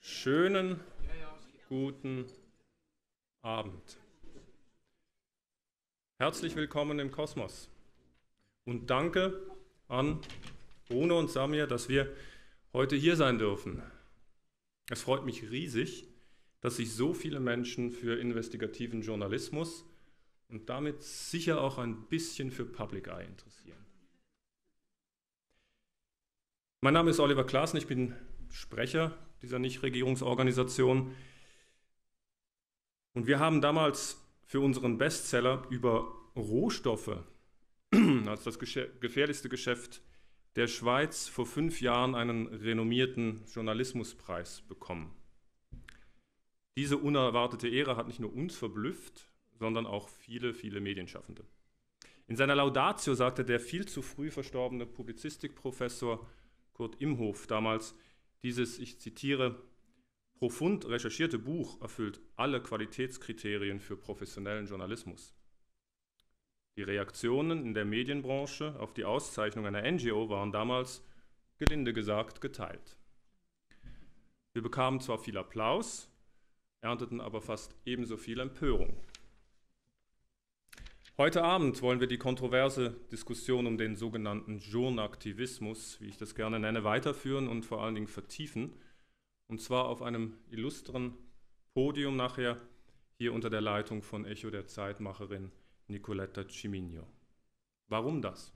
Schönen guten Abend. Herzlich willkommen im Kosmos und danke an Bruno und Samir, dass wir heute hier sein dürfen. Es freut mich riesig, dass sich so viele Menschen für investigativen Journalismus und damit sicher auch ein bisschen für Public Eye interessieren. Mein Name ist Oliver Claßen, ich bin Sprecher dieser Nichtregierungsorganisation und wir haben damals für unseren Bestseller über Rohstoffe als das gefährlichste Geschäft der Schweiz vor 5 Jahren einen renommierten Journalismuspreis bekommen. Diese unerwartete Ehre hat nicht nur uns verblüfft, sondern auch viele, viele Medienschaffende. In seiner Laudatio sagte der viel zu früh verstorbene Publizistikprofessor Kurt Imhof damals, dieses, ich zitiere, profund recherchierte Buch erfüllt alle Qualitätskriterien für professionellen Journalismus. Die Reaktionen in der Medienbranche auf die Auszeichnung einer NGO waren damals, gelinde gesagt, geteilt. Wir bekamen zwar viel Applaus, ernteten aber fast ebenso viel Empörung. Heute Abend wollen wir die kontroverse Diskussion um den sogenannten Journaktivismus, wie ich das gerne nenne, weiterführen und vor allen Dingen vertiefen. Und zwar auf einem illustren Podium nachher, hier unter der Leitung von Echo der Zeitmacherin Nicoletta Cimmino. Warum das?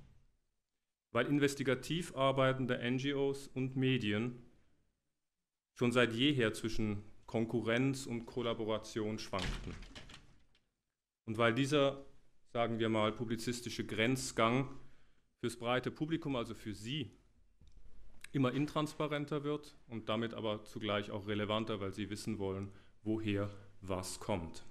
Weil investigativ arbeitende NGOs und Medien schon seit jeher zwischen Konkurrenz und Kollaboration schwankten. Und weil dieser, sagen wir mal, publizistische Grenzgang fürs breite Publikum, also für Sie, immer intransparenter wird und damit aber zugleich auch relevanter, weil Sie wissen wollen, woher was kommt.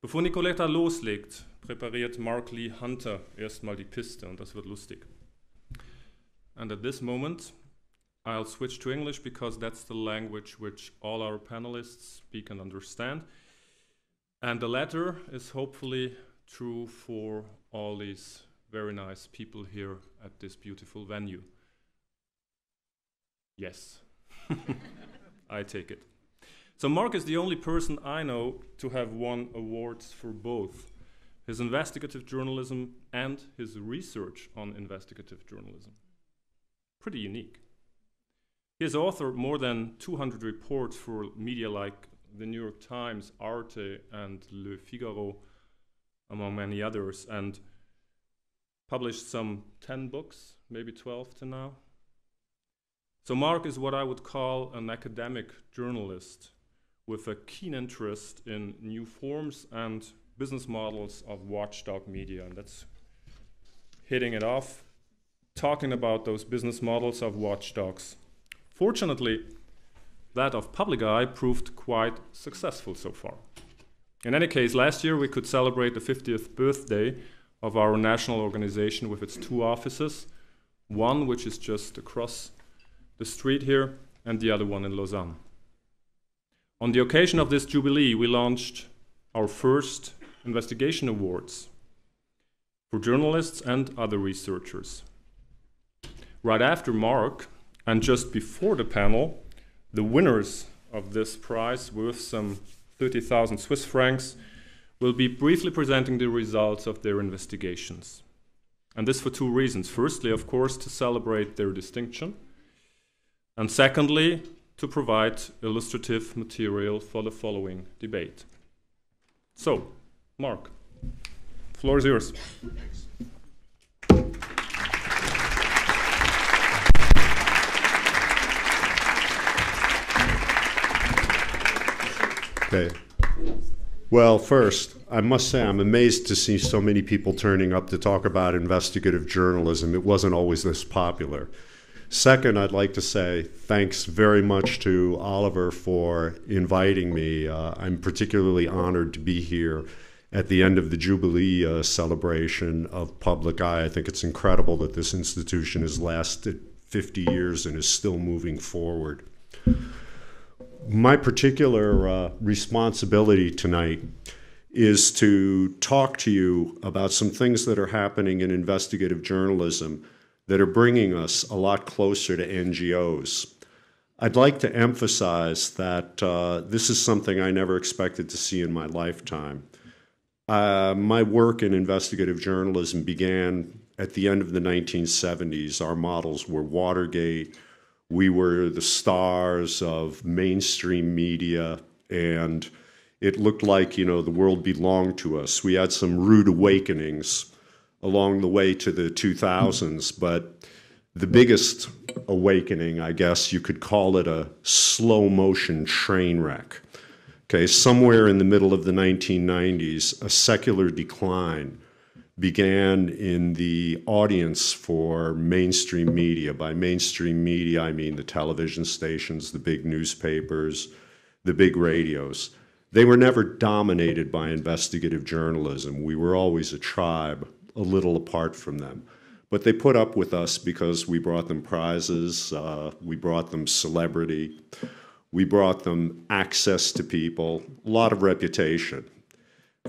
Bevor Nicoletta loslegt, präpariert Mark Lee Hunter erstmal die Piste und das wird lustig. And at this moment, I'll switch to English because that's the language which all our panelists speak and understand. And the latter is hopefully true for all these very nice people here at this beautiful venue. Yes, I take it. So Mark is the only person I know to have won awards for both his investigative journalism and his research on investigative journalism. Pretty unique. He has authored more than 200 reports for media like the New York Times, Arte, and Le Figaro, among many others, and published some 10 books, maybe 12 to now. So Mark is what I would call an academic journalist, with a keen interest in new forms and business models of watchdog media. And that's hitting it off, talking about those business models of watchdogs. Fortunately, that of Public Eye proved quite successful so far. In any case, last year we could celebrate the 50th birthday of our national organization with its 2 offices, one which is just across the street here, and the other one in Lausanne. On the occasion of this jubilee, we launched our first investigation awards for journalists and other researchers. Right after Mark, and just before the panel, the winners of this prize worth some 30,000 Swiss francs will be briefly presenting the results of their investigations. And this for 2 reasons. Firstly, of course, to celebrate their distinction, and secondly, to provide illustrative material for the following debate. So, Mark, the floor is yours. Thanks. Okay. Well, first, I must say I'm amazed to see so many people turning up to talk about investigative journalism. It wasn't always this popular. Second, I'd like to say thanks very much to Oliver for inviting me. I'm particularly honored to be here at the end of the Jubilee celebration of Public Eye. I think it's incredible that this institution has lasted 50 years and is still moving forward. My particular responsibility tonight is to talk to you about some things that are happening in investigative journalism that are bringing us a lot closer to NGOs. I'd like to emphasize that this is something I never expected to see in my lifetime. My work in investigative journalism began at the end of the 1970s. Our models were Watergate. We were the stars of mainstream media, and it looked like, you know, the world belonged to us. We had some rude awakenings along the way to the 2000s, but the biggest awakening, I guess you could call it a slow motion train wreck. Okay, somewhere in the middle of the 1990s, a secular decline began in the audience for mainstream media. By mainstream media, I mean the television stations, the big newspapers, the big radios. They were never dominated by investigative journalism. We were always a tribe, a little apart from them. But they put up with us because we brought them prizes, we brought them celebrity, we brought them access to people, a lot of reputation.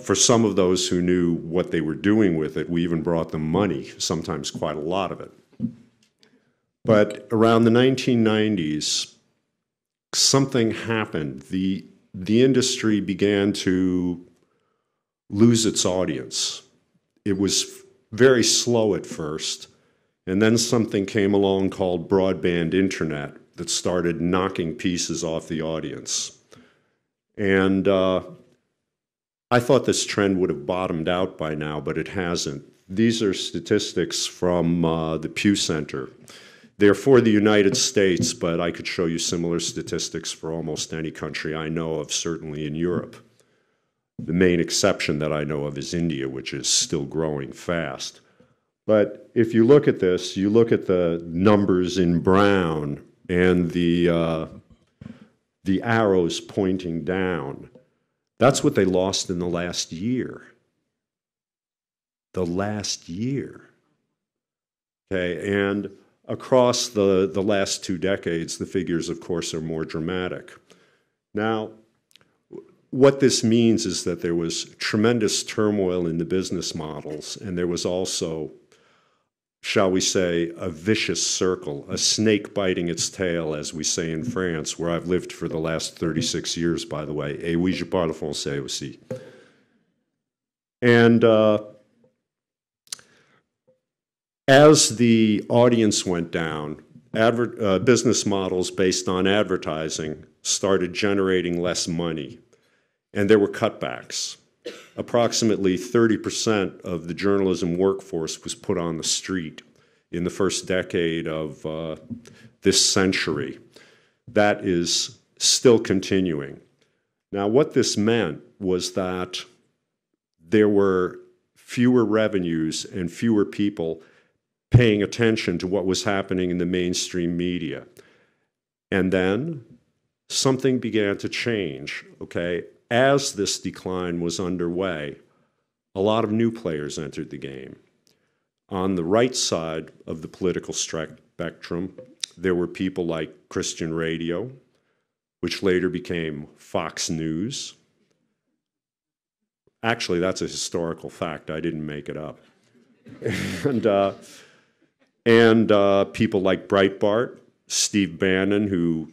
For some of those who knew what they were doing with it, we even brought them money, sometimes quite a lot of it. But around the 1990s, something happened. The industry began to lose its audience. It was very slow at first, and then something came along called broadband internet that started knocking pieces off the audience. And I thought this trend would have bottomed out by now, but it hasn't. These are statistics from the Pew Center. They're for the United States, but I could show you similar statistics for almost any country I know of, certainly in Europe. The main exception that I know of is India, which is still growing fast. But if you look at this, you look at the numbers in brown and the arrows pointing down. That's what they lost in the last year. The last year. Okay, and across the last two decades, the figures, of course, are more dramatic. Now, what this means is that there was tremendous turmoil in the business models, and there was also, shall we say, a vicious circle, a snake biting its tail, as we say in France, where I've lived for the last 36 years, by the way. Et oui, je parle français aussi. And as the audience went down, business models based on advertising started generating less money. And there were cutbacks. Approximately 30% of the journalism workforce was put on the street in the first decade of this century. That is still continuing. Now, what this meant was that there were fewer revenues and fewer people paying attention to what was happening in the mainstream media. And then something began to change, okay? As this decline was underway, a lot of new players entered the game. On the right side of the political spectrum, there were people like Christian Radio, which later became Fox News. Actually, that's a historical fact. I didn't make it up. And people like Breitbart, Steve Bannon, who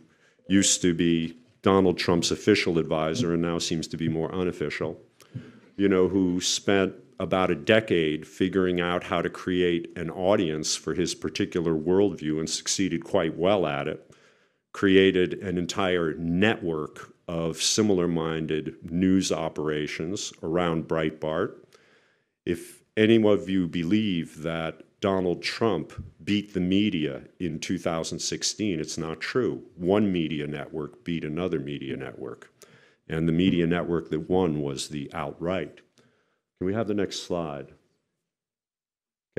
used to be Donald Trump's official advisor and now seems to be more unofficial, you know, who spent about a decade figuring out how to create an audience for his particular worldview and succeeded quite well at it, created an entire network of similar-minded news operations around Breitbart. If any of you believe that Donald Trump beat the media in 2016. It's not true. One media network beat another media network. And the media network that won was the outright. Can we have the next slide?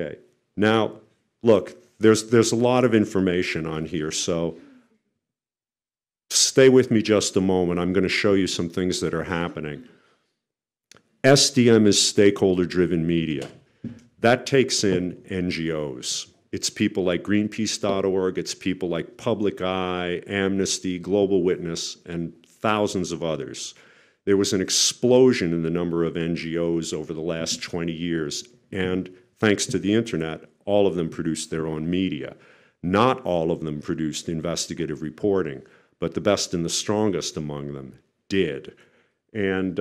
Okay. Now, look, there's a lot of information on here, so stay with me just a moment. I'm going to show you some things that are happening. SDM is stakeholder-driven media. That takes in NGOs. It's people like Greenpeace.org, it's people like Public Eye, Amnesty, Global Witness, and thousands of others. There was an explosion in the number of NGOs over the last 20 years, and thanks to the internet, all of them produced their own media. Not all of them produced investigative reporting, but the best and the strongest among them did. And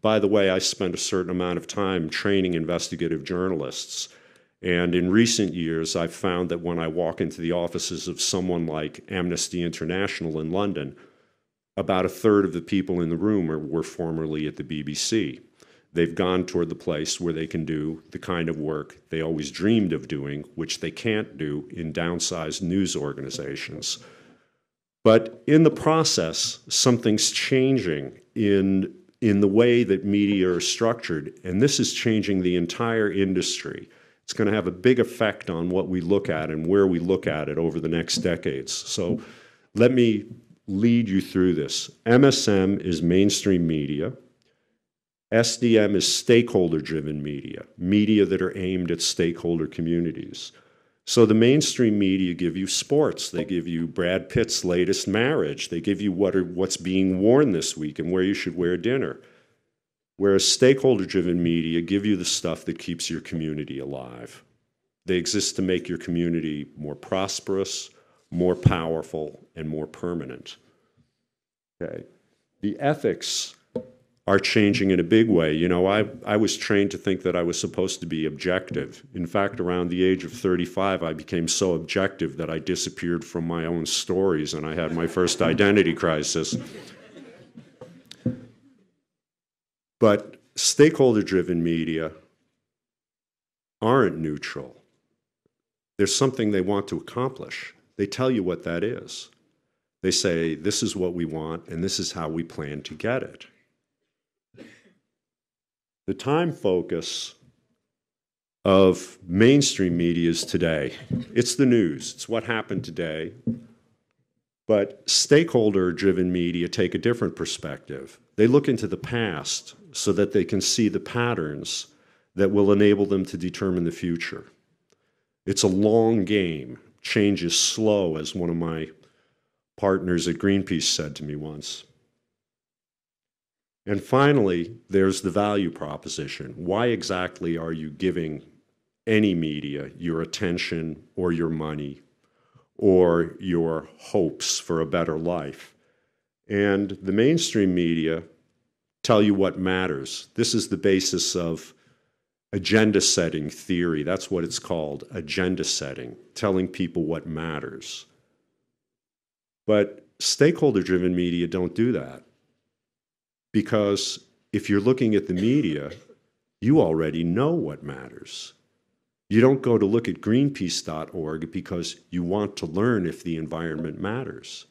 by the way, I spent a certain amount of time training investigative journalists. And in recent years, I've found that when I walk into the offices of someone like Amnesty International in London, about a third of the people in the room were formerly at the BBC. They've gone toward the place where they can do the kind of work they always dreamed of doing, which they can't do in downsized news organizations. But in the process, something's changing in the way that media are structured, and this is changing the entire industry. It's going to have a big effect on what we look at and where we look at it over the next decades. So let me lead you through this. MSM is mainstream media. SDM is stakeholder-driven media, media that are aimed at stakeholder communities. So the mainstream media give you sports. They give you Brad Pitt's latest marriage. They give you what's being worn this week and where you should wear dinner. Whereas stakeholder-driven media give you the stuff that keeps your community alive. They exist to make your community more prosperous, more powerful, and more permanent. Okay. The ethics are changing in a big way. You know, I was trained to think that I was supposed to be objective. In fact, around the age of 35, I became so objective that I disappeared from my own stories and I had my first identity crisis. But stakeholder-driven media aren't neutral. There's something they want to accomplish. They tell you what that is. They say, this is what we want, and this is how we plan to get it. The time focus of mainstream media is today. It's the news. It's what happened today. But stakeholder-driven media take a different perspective. They look into the past so that they can see the patterns that will enable them to determine the future. It's a long game. Change is slow, as one of my partners at Greenpeace said to me once. And finally, there's the value proposition. Why exactly are you giving any media your attention or your money or your hopes for a better life? And the mainstream media tell you what matters. This is the basis of agenda setting theory. That's what it's called, agenda setting, telling people what matters. But stakeholder-driven media don't do that, because if you're looking at the media, you already know what matters. You don't go to look at Greenpeace.org because you want to learn if the environment matters.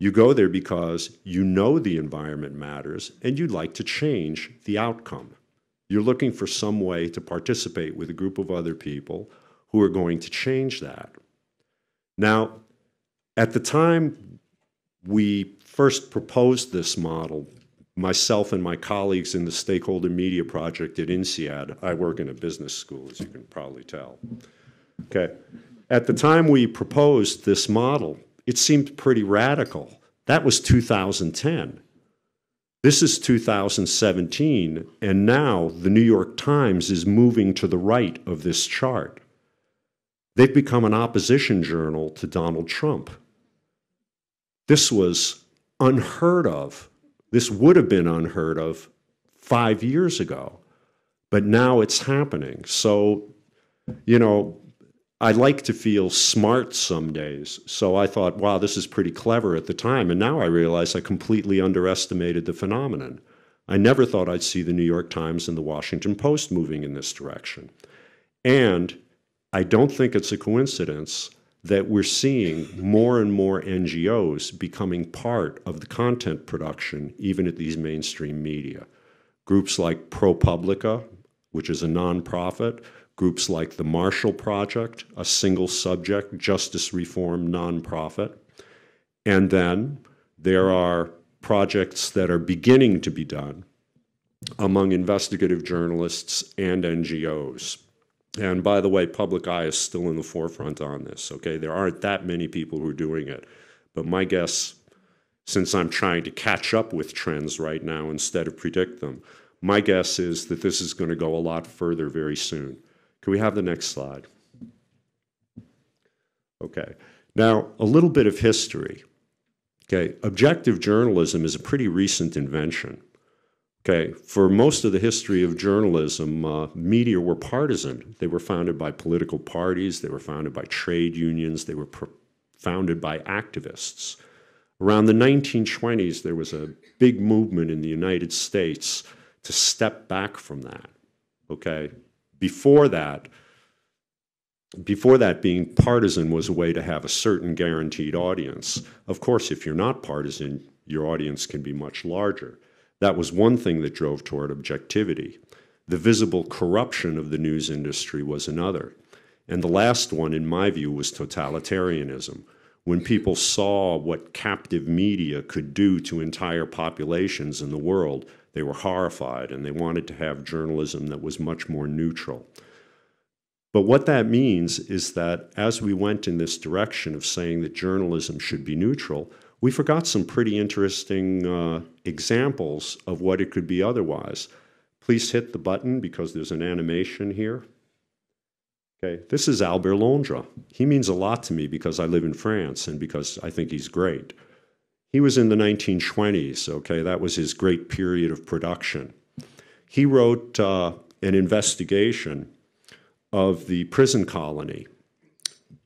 You go there because you know the environment matters and you'd like to change the outcome. You're looking for some way to participate with a group of other people who are going to change that. Now, at the time we first proposed this model, myself and my colleagues in the Stakeholder Media Project at INSEAD, I work in a business school, as you can probably tell. Okay. At the time we proposed this model, it seemed pretty radical. That was 2010. This is 2017, and now the New York Times is moving to the right of this chart. They've become an opposition journal to Donald Trump. This was unheard of. This would have been unheard of 5 years ago, but now it's happening. So, you know, I like to feel smart some days, so I thought, wow, this is pretty clever at the time, and now I realize I completely underestimated the phenomenon. I never thought I'd see the New York Times and the Washington Post moving in this direction. And I don't think it's a coincidence that we're seeing more and more NGOs becoming part of the content production, even at these mainstream media. Groups like ProPublica, which is a nonprofit, groups like the Marshall Project, a single subject, justice reform nonprofit. And then there are projects that are beginning to be done among investigative journalists and NGOs. And by the way, Public Eye is still in the forefront on this, okay? There aren't that many people who are doing it. But my guess, since I'm trying to catch up with trends right now instead of predict them, my guess is that this is going to go a lot further very soon. Can we have the next slide? Okay. Now, a little bit of history. Okay. Objective journalism is a pretty recent invention. Okay. For most of the history of journalism, media were partisan. They were founded by political parties. They were founded by trade unions. They were founded by activists. Around the 1920s, there was a big movement in the United States to step back from that. Okay. Before that, being partisan was a way to have a certain guaranteed audience. Of course, if you're not partisan, your audience can be much larger. That was one thing that drove toward objectivity. The visible corruption of the news industry was another. And the last one, in my view, was totalitarianism. When people saw what captive media could do to entire populations in the world, they were horrified and they wanted to have journalism that was much more neutral. But what that means is that as we went in this direction of saying that journalism should be neutral, we forgot some pretty interesting examples of what it could be otherwise. Please hit the button because there's an animation here. Okay, this is Albert Londres. He means a lot to me because I live in France and because I think he's great. He was in the 1920s, okay? That was his great period of production. He wrote an investigation of the prison colony.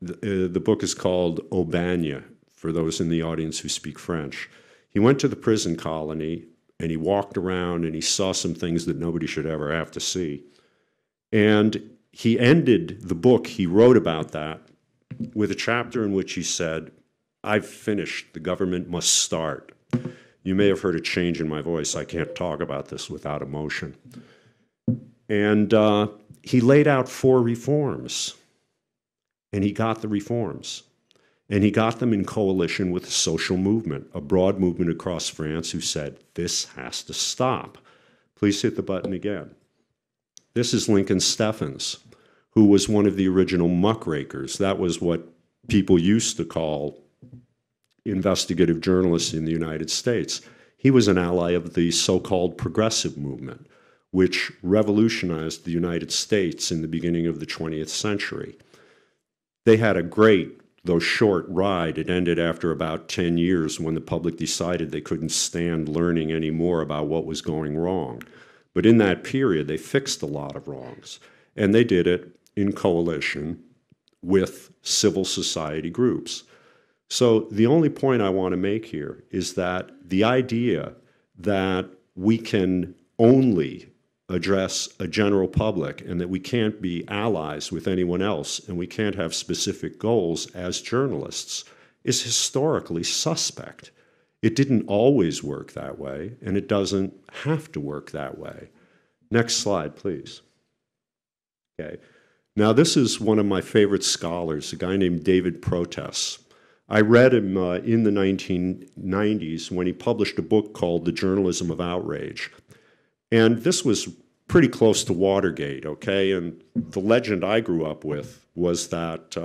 The book is called Aubagne, for those in the audience who speak French. He went to the prison colony and he walked around and he saw some things that nobody should ever have to see. And he ended the book he wrote about that with a chapter in which he said, "I've finished. The government must start." You may have heard a change in my voice. I can't talk about this without emotion. And he laid out 4 reforms, and he got the reforms. And he got them in coalition with a social movement, a broad movement across France who said, this has to stop. Please hit the button again. This is Lincoln Steffens, who was one of the original muckrakers. That was what people used to call investigative journalists in the United States. He was an ally of the so-called progressive movement, which revolutionized the United States in the beginning of the 20th century. They had a great, though short, ride. It ended after about 10 years when the public decided they couldn't stand learning any more about what was going wrong. But in that period, they fixed a lot of wrongs, and they did it in coalition with civil society groups. So the only point I want to make here is that the idea that we can only address a general public and that we can't be allies with anyone else and we can't have specific goals as journalists is historically suspect. It didn't always work that way, and it doesn't have to work that way. Next slide, please. Okay. Now, this is one of my favorite scholars, a guy named David Protess. I read him in the 1990s when he published a book called The Journalism of Outrage. And this was pretty close to Watergate, okay? And the legend I grew up with was that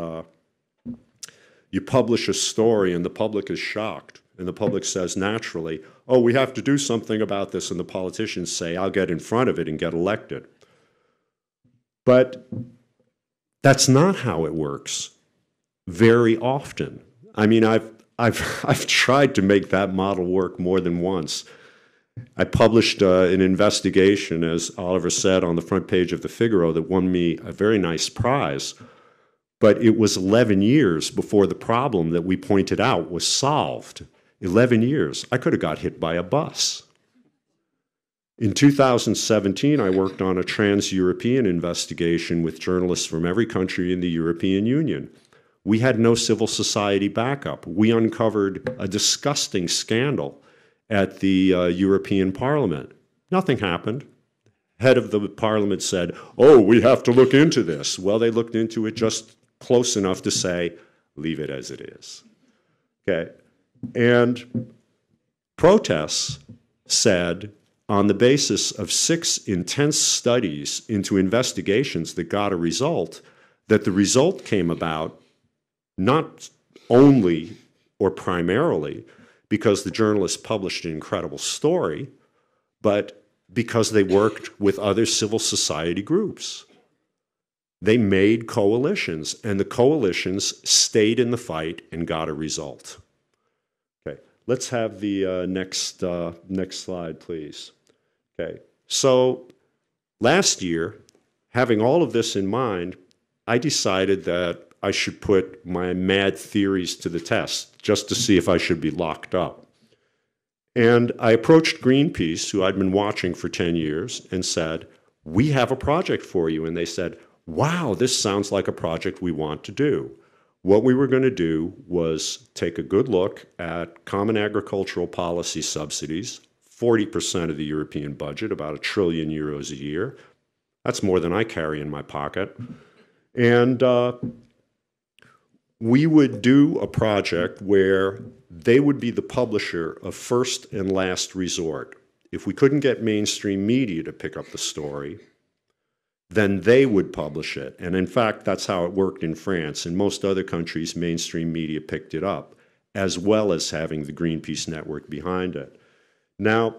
you publish a story and the public is shocked. And the public says naturally, oh, we have to do something about this. And the politicians say, I'll get in front of it and get elected. But that's not how it works very often. I mean, I've tried to make that model work more than once. I published an investigation, as Oliver said, on the front page of the Figaro that won me a very nice prize. But it was 11 years before the problem that we pointed out was solved. 11 years. I could have got hit by a bus. In 2017, I worked on a trans-European investigation with journalists from every country in the European Union. We had no civil society backup. We uncovered a disgusting scandal at the European Parliament. Nothing happened. Head of the Parliament said, oh, we have to look into this. Well, they looked into it just close enough to say, leave it as it is. Okay. And Protess said, on the basis of 6 intense studies into investigations that got a result, that the result came about not only or primarily because the journalists published an incredible story, but because they worked with other civil society groups. They made coalitions, and the coalitions stayed in the fight and got a result. Okay, let's have the next slide, please. Okay, so last year, having all of this in mind, I decided that I should put my mad theories to the test just to see if I should be locked up. And I approached Greenpeace, who I'd been watching for 10 years, and said, "We have a project for you." And they said, "Wow, this sounds like a project we want to do." What we were going to do was take a good look at common agricultural policy subsidies, 40% of the European budget, about €1 trillion a year. That's more than I carry in my pocket. And we would do a project where they would be the publisher of first and last resort. If we couldn't get mainstream media to pick up the story, then they would publish it. And in fact, that's how it worked in France. In most other countries, mainstream media picked it up, as well as having the Greenpeace network behind it. Now,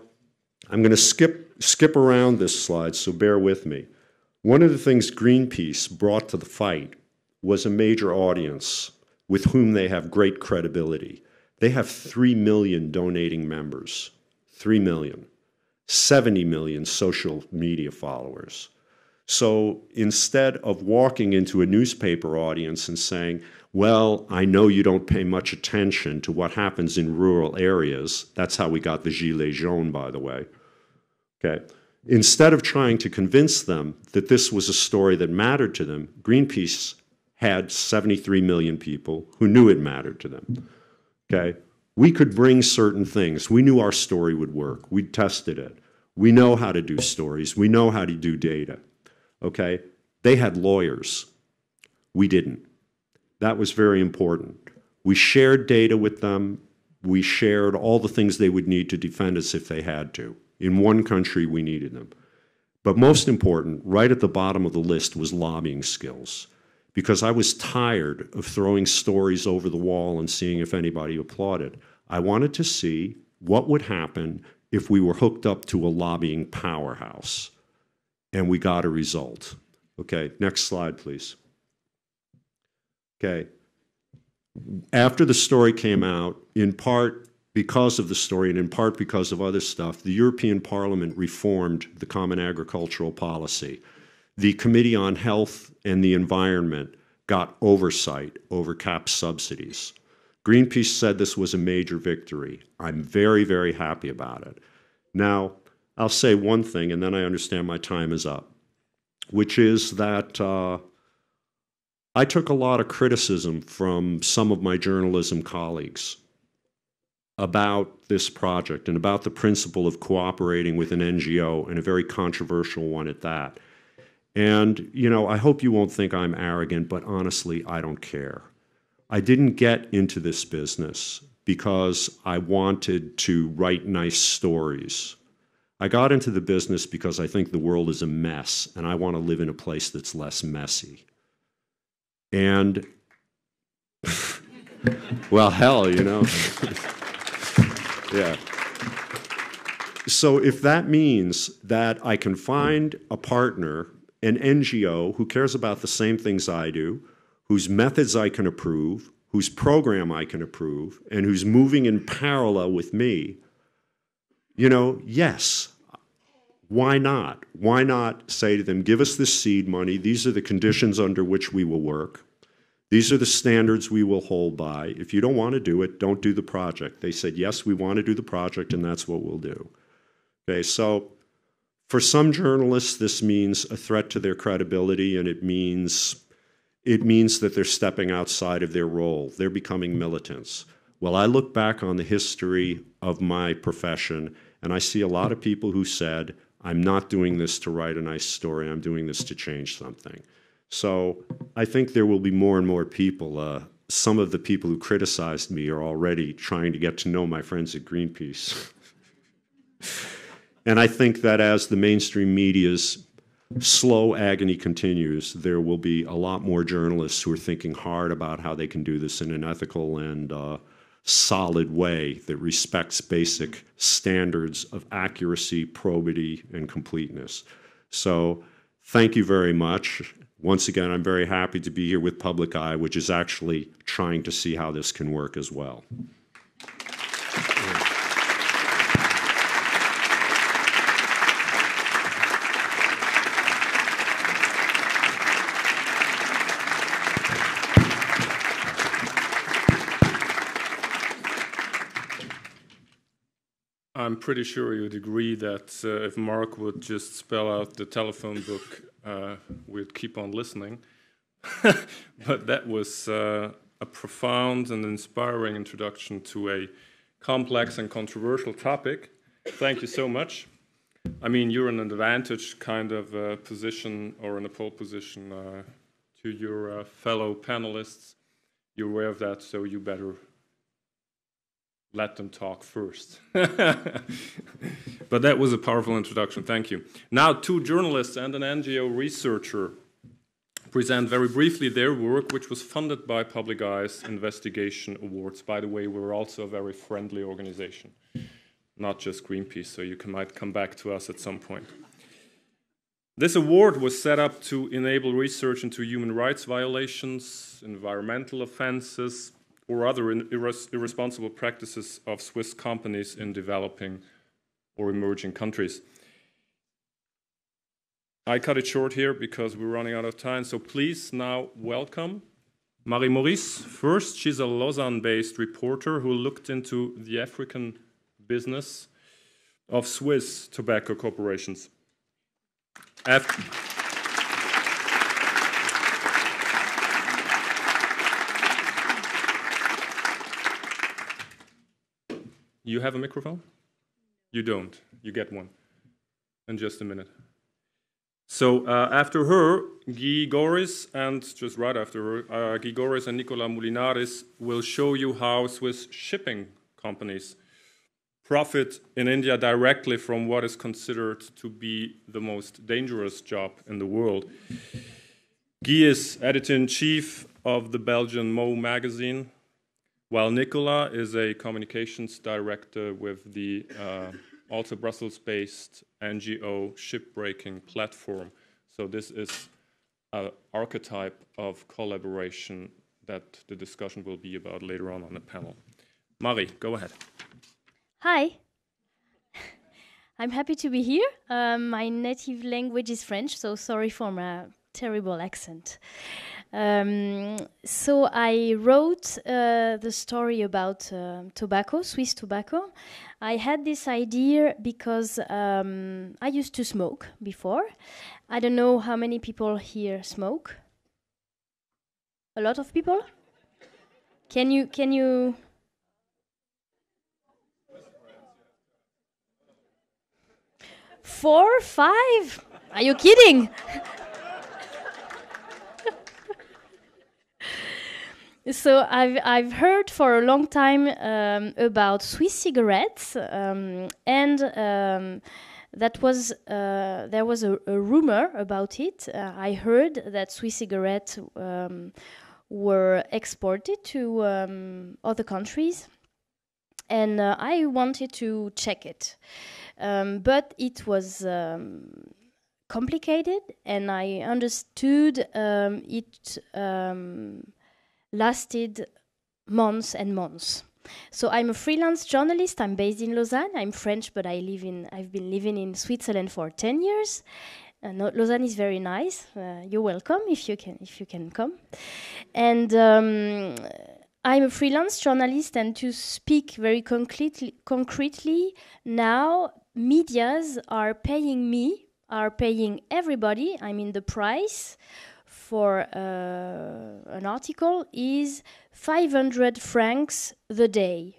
I'm going to skip around this slide, so bear with me. One of the things Greenpeace brought to the fight was a major audience with whom they have great credibility. They have 3 million donating members, 3 million, 70 million social media followers. So instead of walking into a newspaper audience and saying, "Well, I know you don't pay much attention to what happens in rural areas," that's how we got the Gilets jaunes, by the way, okay? Instead of trying to convince them that this was a story that mattered to them, Greenpeace had 73 million people who knew it mattered to them, okay? We could bring certain things. We knew our story would work. We tested it. We know how to do stories. We know how to do data. Okay, they had lawyers. We didn't. That was very important. We shared data with them. We shared all the things they would need to defend us if they had to. In one country, we needed them. But most important, right at the bottom of the list was lobbying skills, because I was tired of throwing stories over the wall and seeing if anybody applauded. I wanted to see what would happen if we were hooked up to a lobbying powerhouse. And we got a result. Okay, next slide, please. Okay. After the story came out, in part because of the story and in part because of other stuff, the European Parliament reformed the Common Agricultural Policy. The Committee on Health and the Environment got oversight over cap subsidies. Greenpeace said this was a major victory. I'm very, very happy about it. Now, I'll say one thing, and then I understand my time is up, which is that I took a lot of criticism from some of my journalism colleagues about this project and about the principle of cooperating with an NGO, and a very controversial one at that. And, you know, I hope you won't think I'm arrogant, but honestly, I don't care. I didn't get into this business because I wanted to write nice stories. I got into the business because I think the world is a mess, and I want to live in a place that's less messy. And, well, hell, you know. Yeah. So if that means that I can find a partner, an NGO, who cares about the same things I do, whose methods I can approve, whose program I can approve, and who's moving in parallel with me, you know, yes, why not? Why not say to them, give us this seed money, these are the conditions under which we will work, these are the standards we will hold by. If you don't want to do it, don't do the project. They said, yes, we want to do the project, and that's what we'll do. Okay, so for some journalists, this means a threat to their credibility, and it means that they're stepping outside of their role. They're becoming militants. Well, I look back on the history of my profession, and I see a lot of people who said, I'm not doing this to write a nice story, I'm doing this to change something. So I think there will be more and more people. Some of the people who criticized me are already trying to get to know my friends at Greenpeace. And I think that as the mainstream media's slow agony continues, there will be a lot more journalists who are thinking hard about how they can do this in an ethical and solid way that respects basic standards of accuracy, probity, and completeness. So thank you very much. Once again, I'm very happy to be here with Public Eye, which is actually trying to see how this can work as well. I'm pretty sure you'd agree that if Mark would just spell out the telephone book, we'd keep on listening. But that was a profound and inspiring introduction to a complex and controversial topic. Thank you so much. I mean, you're in an advantage kind of position, or in a pole position to your fellow panelists. You're aware of that, so you better let them talk first. But that was a powerful introduction. Thank you. Now, two journalists and an NGO researcher present very briefly their work, which was funded by Public Eye's Investigation Awards. By the way, we're also a very friendly organization, not just Greenpeace, so you might come back to us at some point. This award was set up to enable research into human rights violations, environmental offenses, or other irresponsible practices of Swiss companies in developing or emerging countries. I cut it short here because we're running out of time, so please now welcome Marie Maurisse. First, she's a Lausanne-based reporter who looked into the African business of Swiss tobacco corporations. You have a microphone? You don't. You get one in just a minute. So after her, Gie Goris, and just right after her, Gie Goris and Nicola Moulinaris will show you how Swiss shipping companies profit in India directly from what is considered to be the most dangerous job in the world. Gie is editor-in-chief of the Belgian Mo Magazine, while Nicola is a communications director with the also Brussels-based NGO Shipbreaking Platform. So this is an archetype of collaboration that the discussion will be about later on the panel. Marie, go ahead. Hi. I'm happy to be here. My native language is French, so sorry for my terrible accent. So I wrote the story about tobacco, Swiss tobacco. I had this idea because I used to smoke before. I don't know how many people here smoke. A lot of people? Can you? Four, five? Are you kidding? So I've heard for a long time about Swiss cigarettes, and that was there was a rumor about it. I heard that Swiss cigarettes were exported to other countries, and I wanted to check it, but it was complicated, and I understood it. Lasted months and months. So I'm a freelance journalist. I'm based in Lausanne. I'm French, but I've been living in Switzerland for 10 years. Lausanne is very nice. You're welcome if you can come. And I'm a freelance journalist, and to speak very concretely now, medias are paying me, are paying everybody. I mean, the price for an article is 500 francs the day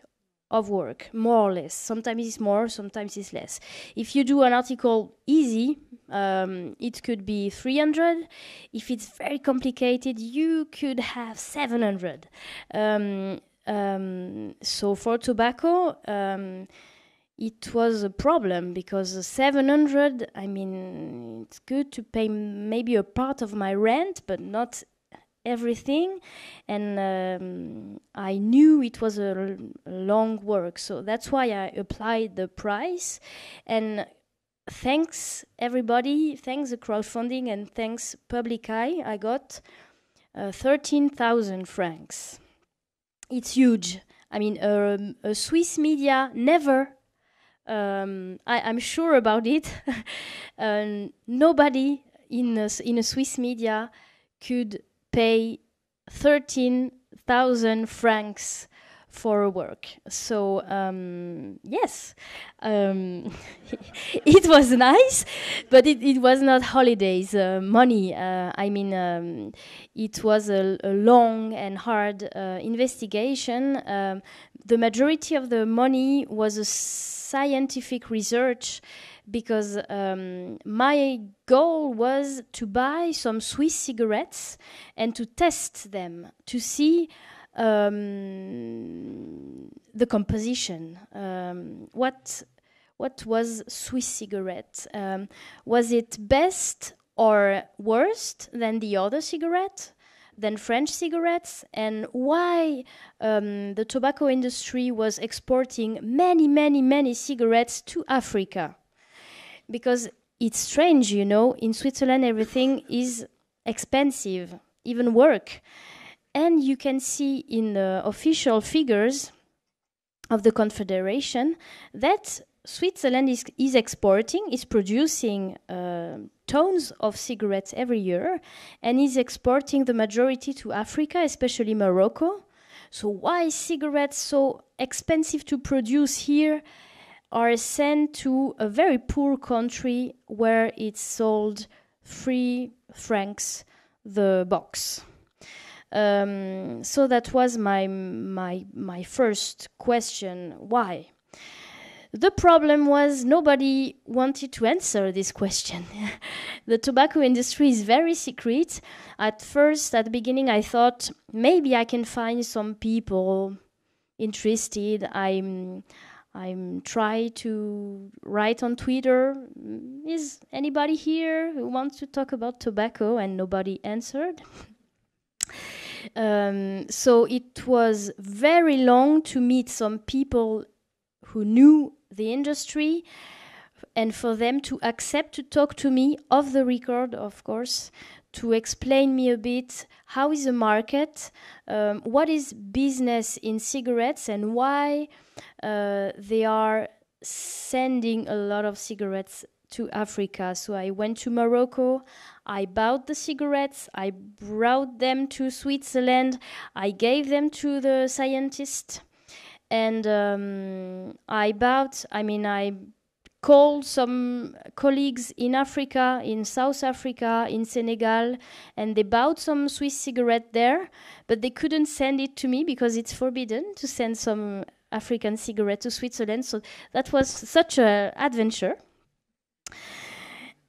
of work, more or less. Sometimes it's more, sometimes it's less. If you do an article easy, it could be 300. If it's very complicated, you could have 700. So for tobacco, it was a problem because 700, I mean, it's good to pay maybe a part of my rent, but not everything. And I knew it was a long work. So that's why I applied the price. And thanks everybody, thanks the crowdfunding and thanks Public Eye, I got 13,000 francs. It's huge. I mean, a Swiss media never, I'm sure about it, nobody in a Swiss media could pay 13,000 francs for a work. So yes, it was nice, but it was not holidays money. I mean, it was a long and hard investigation. The majority of the money was a scientific research, because my goal was to buy some Swiss cigarettes and to test them, to see the composition. What was Swiss cigarette? Was it best or worst than the other cigarette, than French cigarettes? And why the tobacco industry was exporting many cigarettes to Africa? Because it's strange, you know, in Switzerland everything is expensive, even work. And you can see in the official figures of the Confederation that Switzerland is exporting, is producing tons of cigarettes every year, and is exporting the majority to Africa, especially Morocco. So why cigarettes so expensive to produce here are sent to a very poor country where it's sold 3 francs the box? So that was my first question, why? The problem was nobody wanted to answer this question. The tobacco industry is very secret. At first, at the beginning, I thought maybe I can find some people interested. I'm trying to write on Twitter, is anybody here who wants to talk about tobacco? And nobody answered. So it was very long to meet some people who knew the industry and for them to accept to talk to me, off the record, of course, to explain me a bit how is the market, what is business in cigarettes and why they are sending a lot of cigarettes to Africa. So I went to Morocco, I bought the cigarettes, I brought them to Switzerland, I gave them to the scientist, and I called some colleagues in Africa, in South Africa, in Senegal, and they bought some Swiss cigarette there, but they couldn't send it to me because it's forbidden to send some African cigarette to Switzerland. So that was such an adventure.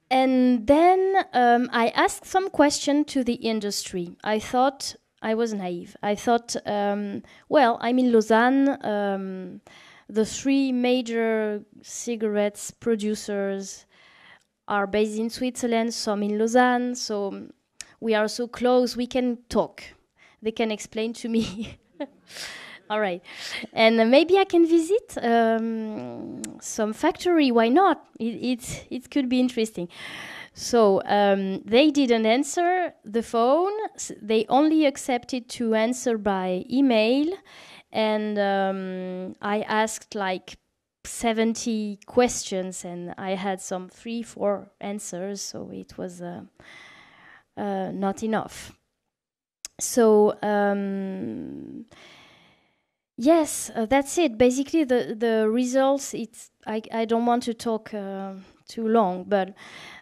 And then I asked some question to the industry. I thought I was naive. I thought, well, I'm in Lausanne. The three major cigarettes producers are based in Switzerland, some in Lausanne. So we are so close, we can talk. They can explain to me. All right. And maybe I can visit some factory. Why not? It could be interesting. So they didn't answer the phone. They only accepted to answer by email. And I asked like 70 questions and I had some 3-4 answers. So it was not enough. So... yes, that's it. Basically, the results, it's, I don't want to talk too long, but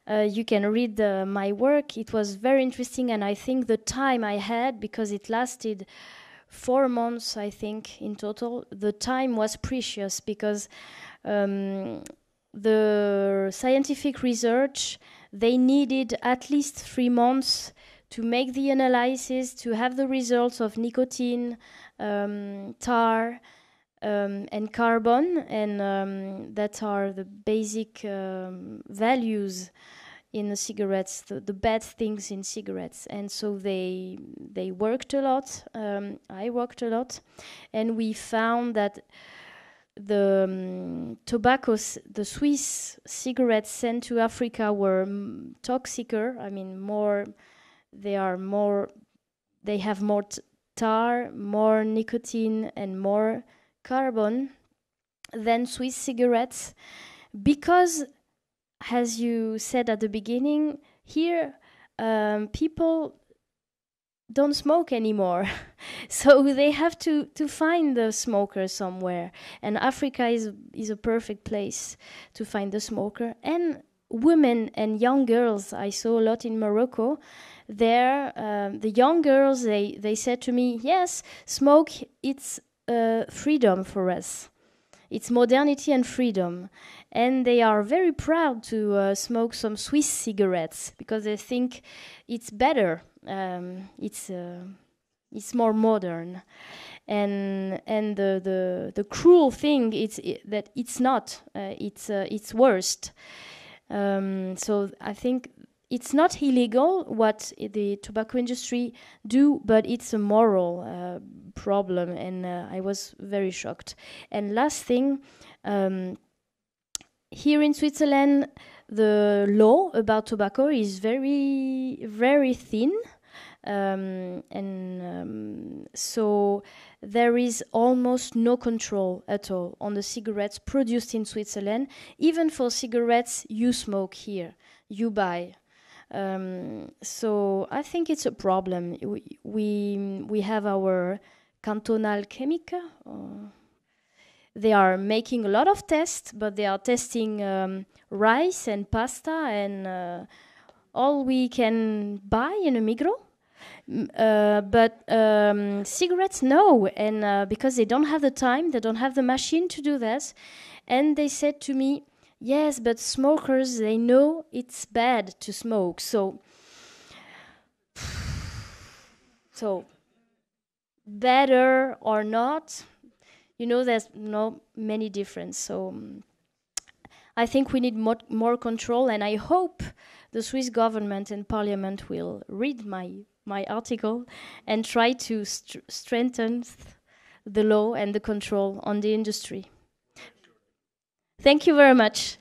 you can read my work. It was very interesting, and I think the time I had, because it lasted 4 months, I think, in total, the time was precious, because the scientific research, they needed at least 3 months to make the analysis, to have the results of nicotine, tar, and carbon, and that are the basic values in the cigarettes, the bad things in cigarettes. And so they worked a lot, I worked a lot, and we found that the Swiss cigarettes sent to Africa were toxicer. I mean, they have more tar, more nicotine, and more carbon than Swiss cigarettes, because, as you said at the beginning, here people don't smoke anymore. So they have to find the smoker somewhere. And Africa is a perfect place to find the smoker. And women and young girls, I saw a lot in Morocco. There, the young girls, they said to me, yes, smoke, it's freedom for us. It's modernity and freedom. And they are very proud to smoke some Swiss cigarettes because they think it's better. It's more modern. And the cruel thing is that it's not. It's worst. So I think it's not illegal what the tobacco industry do, but it's a moral problem, and I was very shocked. And last thing, here in Switzerland, the law about tobacco is very, very thin. So there is almost no control at all on the cigarettes produced in Switzerland. Even for cigarettes you smoke here, you buy. So I think it's a problem. We have our cantonal chemica. They are making a lot of tests, but they are testing rice and pasta and all we can buy in a Migros. But cigarettes, no. And because they don't have the time, they don't have the machine to do this. And they said to me, yes, but smokers, they know it's bad to smoke. So better or not, you know, there's no many difference. So I think we need more control, and I hope the Swiss government and parliament will read my article and try to strengthen the law and the control on the industry. Thank you very much.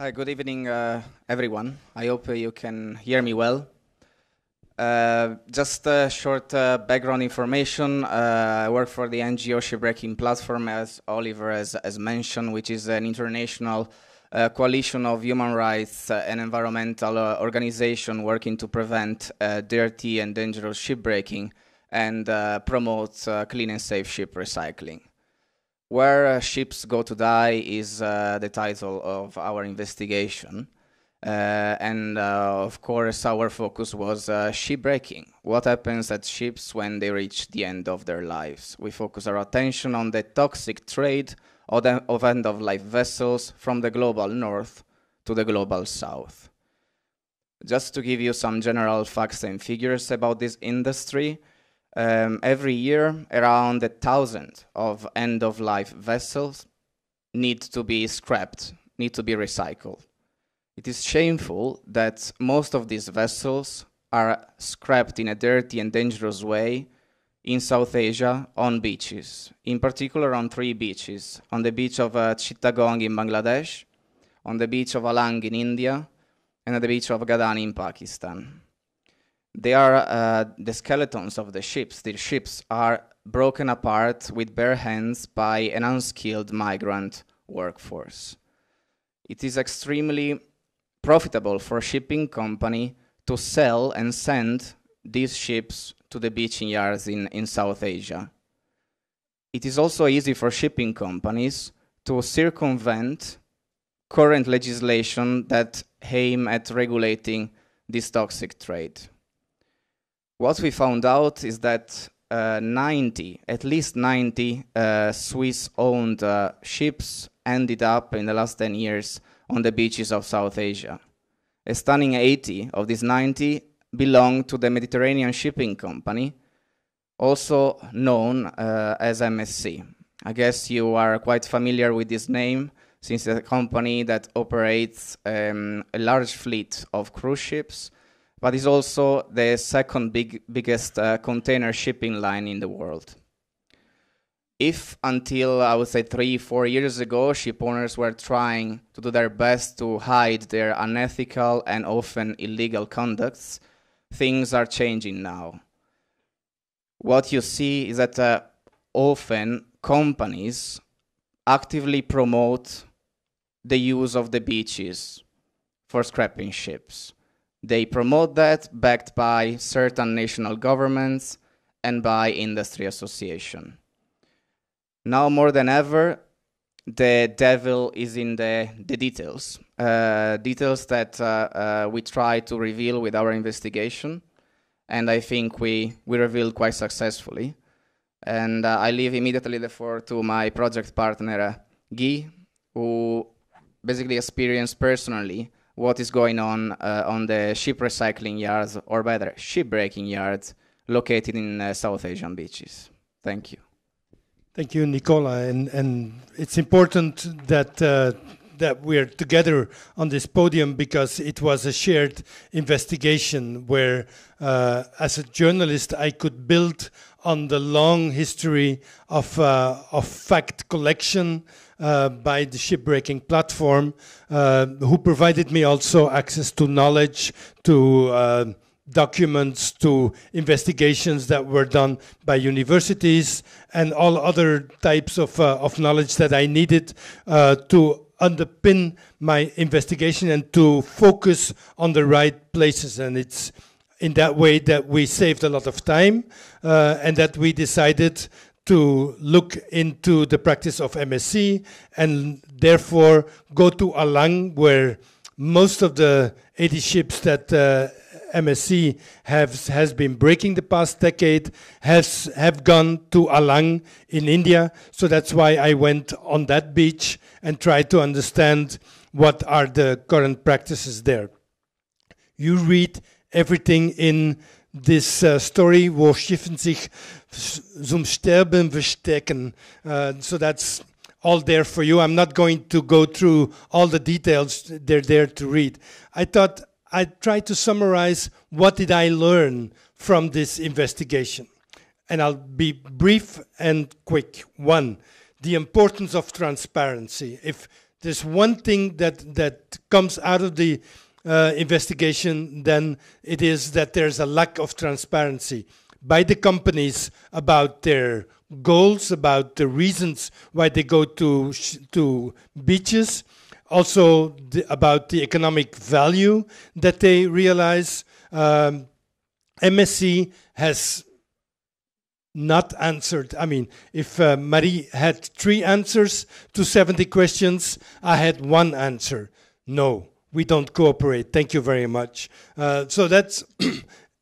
Hi, good evening, everyone. I hope you can hear me well. Just a short background information. I work for the NGO Shipbreaking Platform, as Oliver has mentioned, which is an international coalition of human rights and environmental organizations working to prevent dirty and dangerous shipbreaking and promote clean and safe ship recycling. Where Ships Go to Die is the title of our investigation. Of course, our focus was shipbreaking. What happens at ships when they reach the end of their lives? We focus our attention on the toxic trade of end-of-life vessels from the global north to the global south. Just to give you some general facts and figures about this industry, every year, around 1,000 of end-of-life vessels need to be scrapped, need to be recycled. It is shameful that most of these vessels are scrapped in a dirty and dangerous way in South Asia on beaches, in particular on 3 beaches, on the beach of Chittagong in Bangladesh, on the beach of Alang in India, and at the beach of Gadani in Pakistan. They are the skeletons of the ships. The ships are broken apart with bare hands by an unskilled migrant workforce. It is extremely profitable for a shipping company to sell and send these ships to the beaching yards in South Asia. It is also easy for shipping companies to circumvent current legislation that aim at regulating this toxic trade. What we found out is that at least 90 Swiss-owned ships ended up in the last 10 years on the beaches of South Asia. a stunning 80 of these 90 belong to the Mediterranean Shipping Company, also known as MSC. I guess you are quite familiar with this name, since it's a company that operates a large fleet of cruise ships, but is also the second biggest container shipping line in the world. If until, I would say, 3-4 years ago, ship owners were trying to do their best to hide their unethical and often illegal conducts, things are changing now. What you see is that often companies actively promote the use of the beaches for scrapping ships. They promote that, backed by certain national governments and by industry associations. Now more than ever, the devil is in the details. Details that we try to reveal with our investigation, and I think we revealed quite successfully. And I leave immediately the floor to my project partner, Gie, who basically experienced personally what is going on the ship recycling yards, or better, shipbreaking yards, located in South Asian beaches. Thank you. Thank you, Nicola, and it's important that that we are together on this podium, because it was a shared investigation where, as a journalist, I could build on the long history of fact collection by the Shipbreaking Platform, who provided me also access to knowledge, to documents, to investigations that were done by universities and all other types of knowledge that I needed to underpin my investigation and to focus on the right places. And it's in that way that we saved a lot of time and that we decided to look into the practice of MSC and therefore go to Alang, where most of the 80 ships that MSC has been breaking the past decade have gone to Alang in India. So that's why I went on that beach and tried to understand what are the current practices there. You read everything in this story, wo Schiffen sich zum Sterben verstecken. So that's all there for you. I'm not going to go through all the details. They're there to read. I thought I'd try to summarize what did I learn from this investigation. And I'll be brief and quick. One, the importance of transparency. If there's one thing that comes out of the investigation, then it is that there's a lack of transparency by the companies about their goals, about the reasons why they go to beaches, also about the economic value that they realize. MSC has not answered. I mean, if Marie had 3 answers to 70 questions, I had 1 answer. No, we don't cooperate. Thank you very much. So that's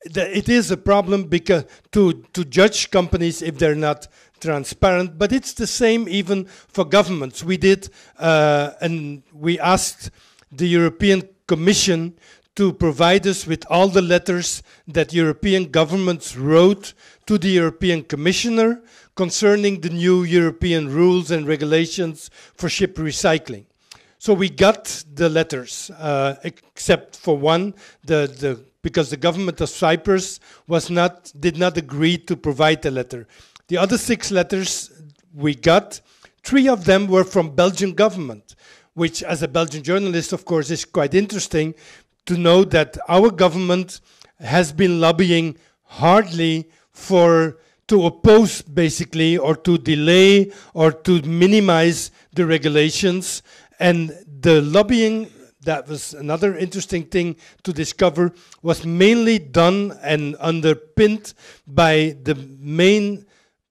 it is a problem, because to judge companies if they're not transparent, but it's the same even for governments. We did, and we asked the European Commission to provide us with all the letters that European governments wrote to the European Commissioner concerning the new European rules and regulations for ship recycling. So we got the letters, except for one, because the government of Cyprus did not agree to provide the letter. The other 6 letters we got, 3 of them were from Belgian government, which as a Belgian journalist, of course, is quite interesting to know that our government has been lobbying hardly to oppose, basically, or to delay or to minimize the regulations. And the lobbying, that was another interesting thing to discover, was mainly done and underpinned by the main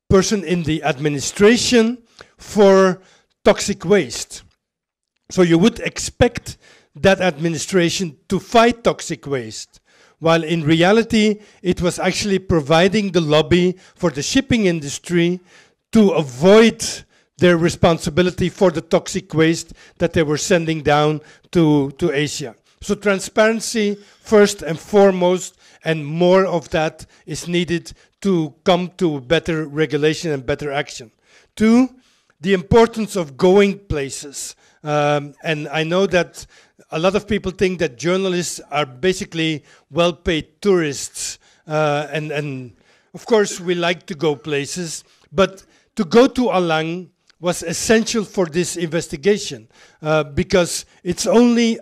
person in the administration for toxic waste. So you would expect that administration to fight toxic waste, while in reality it was actually providing the lobby for the shipping industry to avoid their responsibility for the toxic waste that they were sending down to Asia. So transparency first and foremost, and more of that is needed to come to better regulation and better action. Two, the importance of going places. And I know that a lot of people think that journalists are basically well-paid tourists. And of course, we like to go places. But to go to Alang was essential for this investigation, because it's only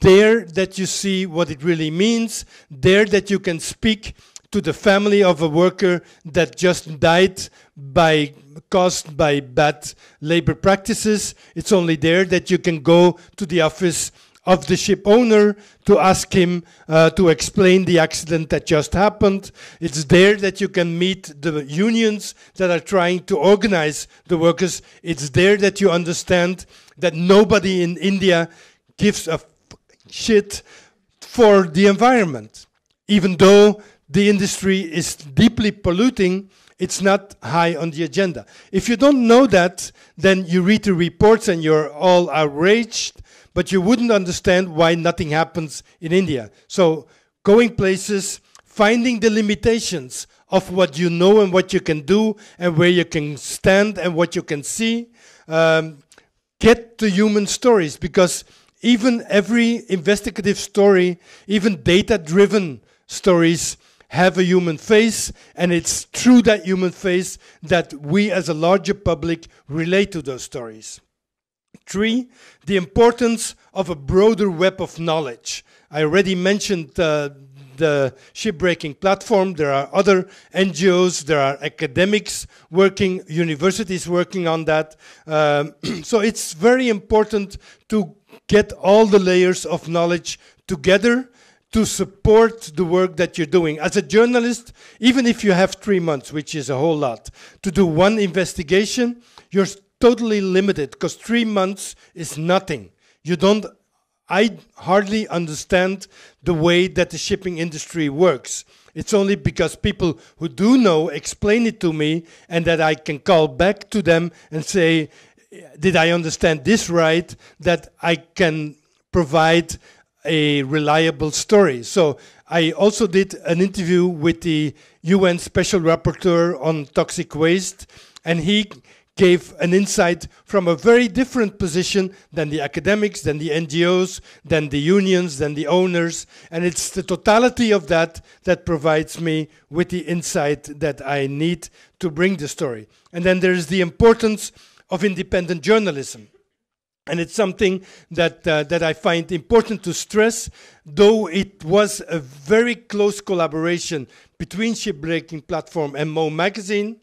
there that you see what it really means, there that you can speak to the family of a worker that just died by caused by bad labor practices. It's only there that you can go to the office of the ship owner to ask him to explain the accident that just happened. It's there that you can meet the unions that are trying to organize the workers. It's there that you understand that nobody in India gives a shit for the environment. Even though the industry is deeply polluting, it's not high on the agenda. If you don't know that, then you read the reports and you're all outraged, but you wouldn't understand why nothing happens in India. So going places, finding the limitations of what you know and what you can do and where you can stand and what you can see, get to human stories, because even every investigative story, even data-driven stories, have a human face, and it's through that human face that we as a larger public relate to those stories. Three, the importance of a broader web of knowledge. I already mentioned the Shipbreaking Platform. There are other NGOs, there are academics working, universities working on that. So it's very important to get all the layers of knowledge together to support the work that you're doing. As a journalist, even if you have 3 months, which is a whole lot, to do one investigation, you're totally limited, because 3 months is nothing. You don't, I hardly understand the way that the shipping industry works. It's only because people who do know explain it to me, and that I can call back to them and say, did I understand this right, that I can provide a reliable story. So I also did an interview with the UN Special Rapporteur on Toxic Waste, and he gave an insight from a very different position than the academics, than the NGOs, than the unions, than the owners, and it's the totality of that that provides me with the insight that I need to bring the story. And then there's the importance of independent journalism. And it's something that that I find important to stress, though it was a very close collaboration between Shipbreaking Platform and Mo Magazine.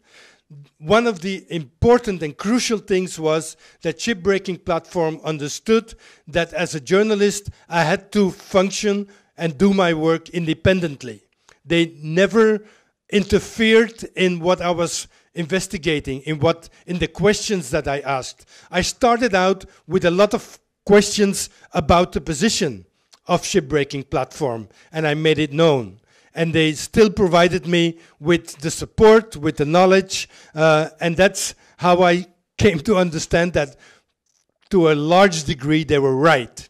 One of the important and crucial things was that Shipbreaking Platform understood that as a journalist, I had to function and do my work independently. They never interfered in what I was investigating, in the questions that I asked. I started out with a lot of questions about the position of Shipbreaking Platform, and I made it known. And they still provided me with the support, with the knowledge, and that's how I came to understand that to a large degree they were right.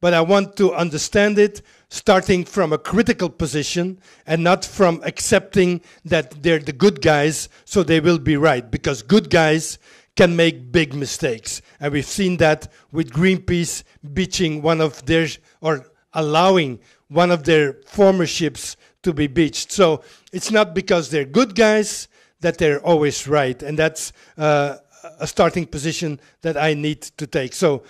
But I want to understand it starting from a critical position and not from accepting that they're the good guys, so they will be right, because good guys can make big mistakes. And we've seen that with Greenpeace beaching one of their, or allowing one of their former ships to be beached. So it's not because they're good guys that they're always right. And that's a starting position that I need to take. So,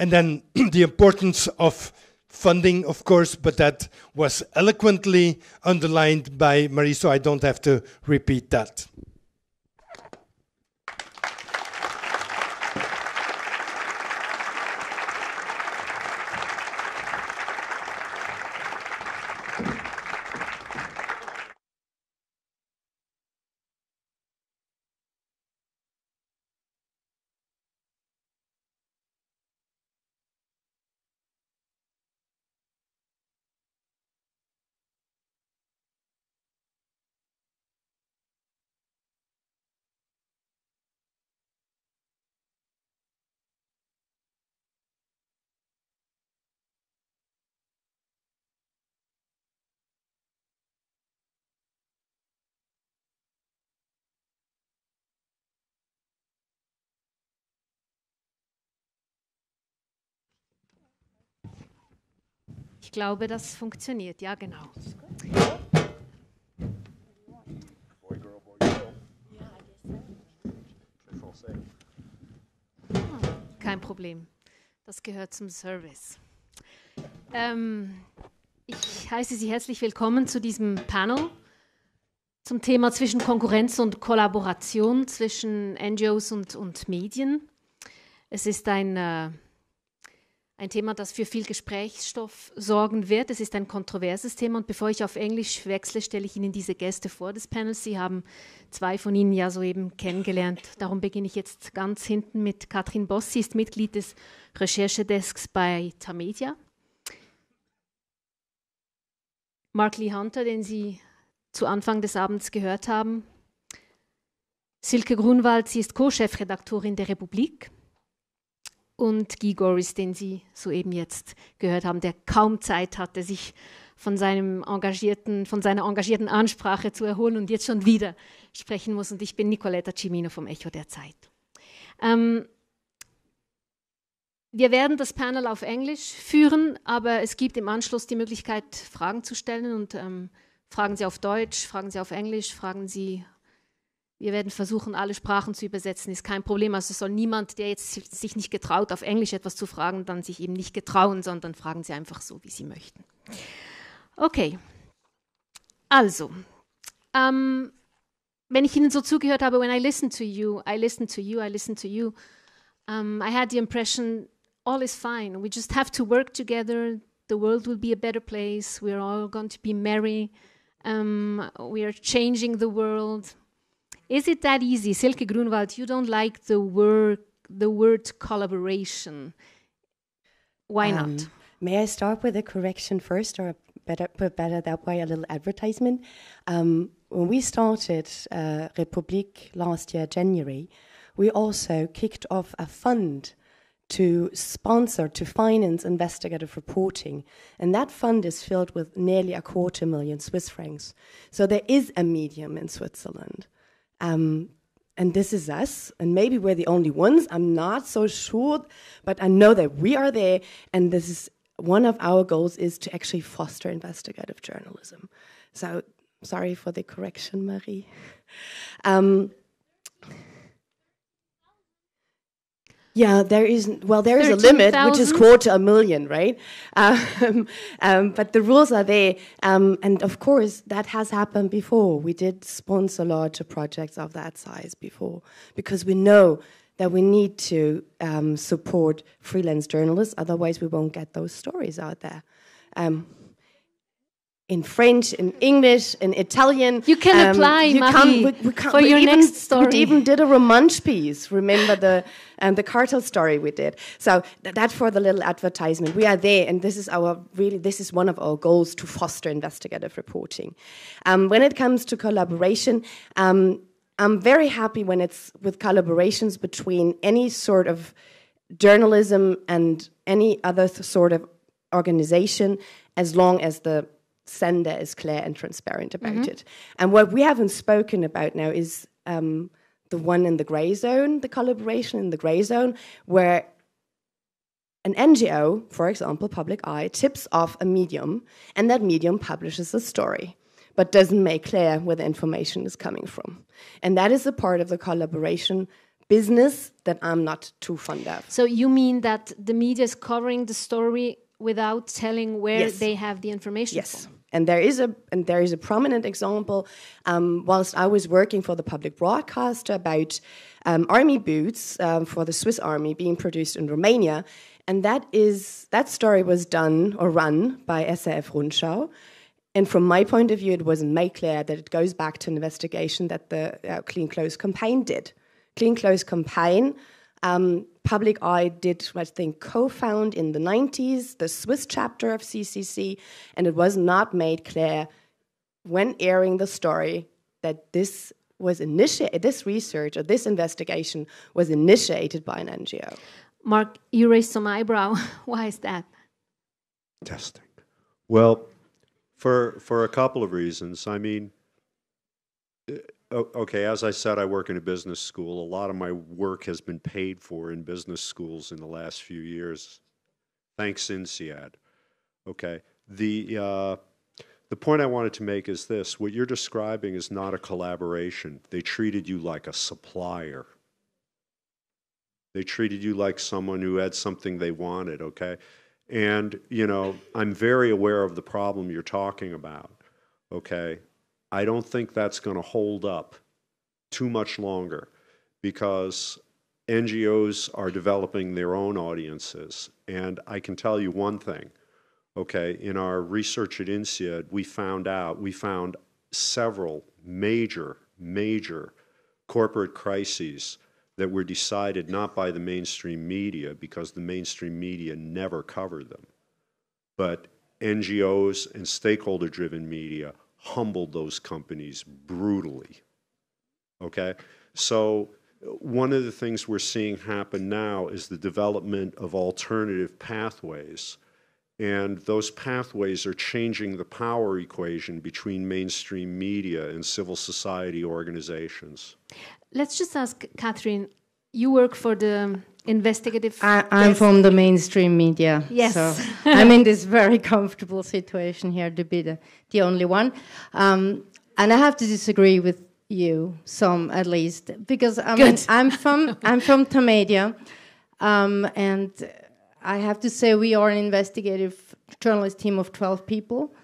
and then the importance of funding, of course, but that was eloquently underlined by Marie, so I don't have to repeat that. Ich glaube, das funktioniert. Ja, genau. Kein Problem. Das gehört zum Service. Ich heiße Sie herzlich willkommen zu diesem Panel zum Thema zwischen Konkurrenz und Kollaboration zwischen NGOs und Medien. Es ist ein Thema, das für viel Gesprächsstoff sorgen wird. Es ist ein kontroverses Thema und bevor ich auf Englisch wechsle, stelle ich Ihnen diese Gäste vor des Panels. Sie haben zwei von Ihnen ja soeben kennengelernt. Darum beginne ich jetzt ganz hinten mit Catherine Boss. Sie ist Mitglied des Recherchedesks bei Tamedia. Mark Lee Hunter, den Sie zu Anfang des Abends gehört haben. Sylke Gruhnwald, sie ist Co-Chefredaktorin der Republik. Und Gie Goris, den Sie soeben jetzt gehört haben, der kaum Zeit hatte, sich von seiner engagierten Ansprache zu erholen und jetzt schon wieder sprechen muss. Und ich bin Nicoletta Cimmino vom Echo der Zeit. Wir werden das Panel auf Englisch führen, aber es gibt im Anschluss die Möglichkeit, Fragen zu stellen. Und fragen Sie auf Deutsch, fragen Sie auf Englisch, fragen Sie... Wir werden versuchen, alle Sprachen zu übersetzen, ist kein Problem. Also soll niemand, der jetzt sich nicht getraut, auf Englisch etwas zu fragen, dann sich eben nicht getrauen, sondern fragen Sie einfach so, wie Sie möchten. Okay, also, wenn ich Ihnen so zugehört habe, when I listen to you, I listen to you, I listen to you, I had the impression, all is fine, we just have to work together, the world will be a better place, we're all going to be merry, we are changing the world. Is it that easy? Sylke Gruhnwald, you don't like the word collaboration. Why not? May I start with a correction first, or better that way, a little advertisement? When we started Republik last year, January, we also kicked off a fund to sponsor, to finance investigative reporting. And that fund is filled with nearly a $250,000 Swiss francs. So there is a medium in Switzerland. And this is us, and maybe we're the only ones, I'm not so sure, but I know that we are there, and this is one of our goals is to actually foster investigative journalism. So, sorry for the correction, Marie. Yeah, there is a limit, which is $250,000, right? But the rules are there. And of course, that has happened before. We did sponsor larger projects of that size before, because we know that we need to support freelance journalists. Otherwise, we won't get those stories out there. In French, in English, in Italian. You can apply, Marie, for your next story. We even did a Romansh piece. Remember the cartel story we did. So that's for the little advertisement. We are there, and this is one of our goals, to foster investigative reporting. When it comes to collaboration, I'm very happy when it's with collaborations between any sort of journalism and any other sort of organization, as long as the sender is clear and transparent about it. And what we haven't spoken about now is the one in the grey zone, the collaboration in the grey zone, where an NGO, for example, Public Eye, tips off a medium, and that medium publishes a story, but doesn't make clear where the information is coming from. And that is a part of the collaboration business that I'm not too fond of. So you mean that the media is covering the story without telling where they have the information from? And there is a prominent example. Whilst I was working for the public broadcaster about army boots for the Swiss army being produced in Romania, and that story was done or run by SRF Rundschau. And from my point of view, it wasn't made clear that it goes back to an investigation that the Clean Clothes Campaign did. Clean Clothes Campaign, Public Eye did, I think, co-found in the 90s, the Swiss chapter of CCC, and it was not made clear when airing the story that this was this research or this investigation was initiated by an NGO. Mark, you raised some eyebrow. Why is that? Testing. Well, for a couple of reasons. I mean, okay, as I said, I work in a business school. A lot of my work has been paid for in business schools in the last few years, thanks INSEAD. Okay, The point I wanted to make is this: what you're describing is not a collaboration. They treated you like a supplier. They treated you like someone who had something they wanted, okay? And, you know, I'm very aware of the problem you're talking about, okay? I don't think that's going to hold up too much longer, because NGOs are developing their own audiences. And I can tell you one thing, okay? In our research at INSEAD, we found several major corporate crises that were decided not by the mainstream media, because the mainstream media never covered them, but NGOs and stakeholder-driven media humbled those companies brutally, okay? So one of the things we're seeing happen now is the development of alternative pathways, and those pathways are changing the power equation between mainstream media and civil society organizations. Let's just ask Catherine, you work for the investigative... I'm from the mainstream media. Yes. So I'm in this very comfortable situation here to be the only one. And I have to disagree with you, some at least, because I'm from Tamedia, and I have to say we are an investigative journalist team of 12 people.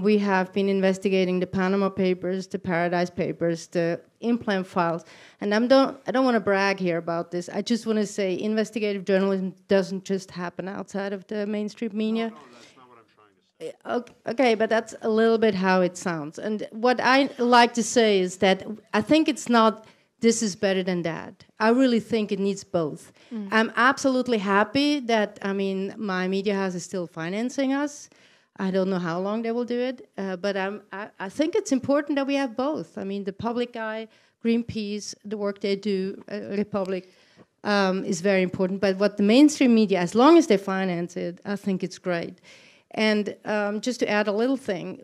We have been investigating the Panama Papers, the Paradise Papers, the implant files. And I don't want to brag here about this. I just want to say investigative journalism doesn't just happen outside of the mainstream media. No, that's not what I'm trying to say. Okay, but that's a little bit how it sounds. And what I like to say is that I think it's not this is better than that. I really think it needs both. Mm. I'm absolutely happy that, I mean, my media house is still financing us. I don't know how long they will do it, but I think it's important that we have both. I mean, the Public Eye, Greenpeace, the work they do, Republik, is very important. But what the mainstream media, as long as they finance it, I think it's great. And just to add a little thing,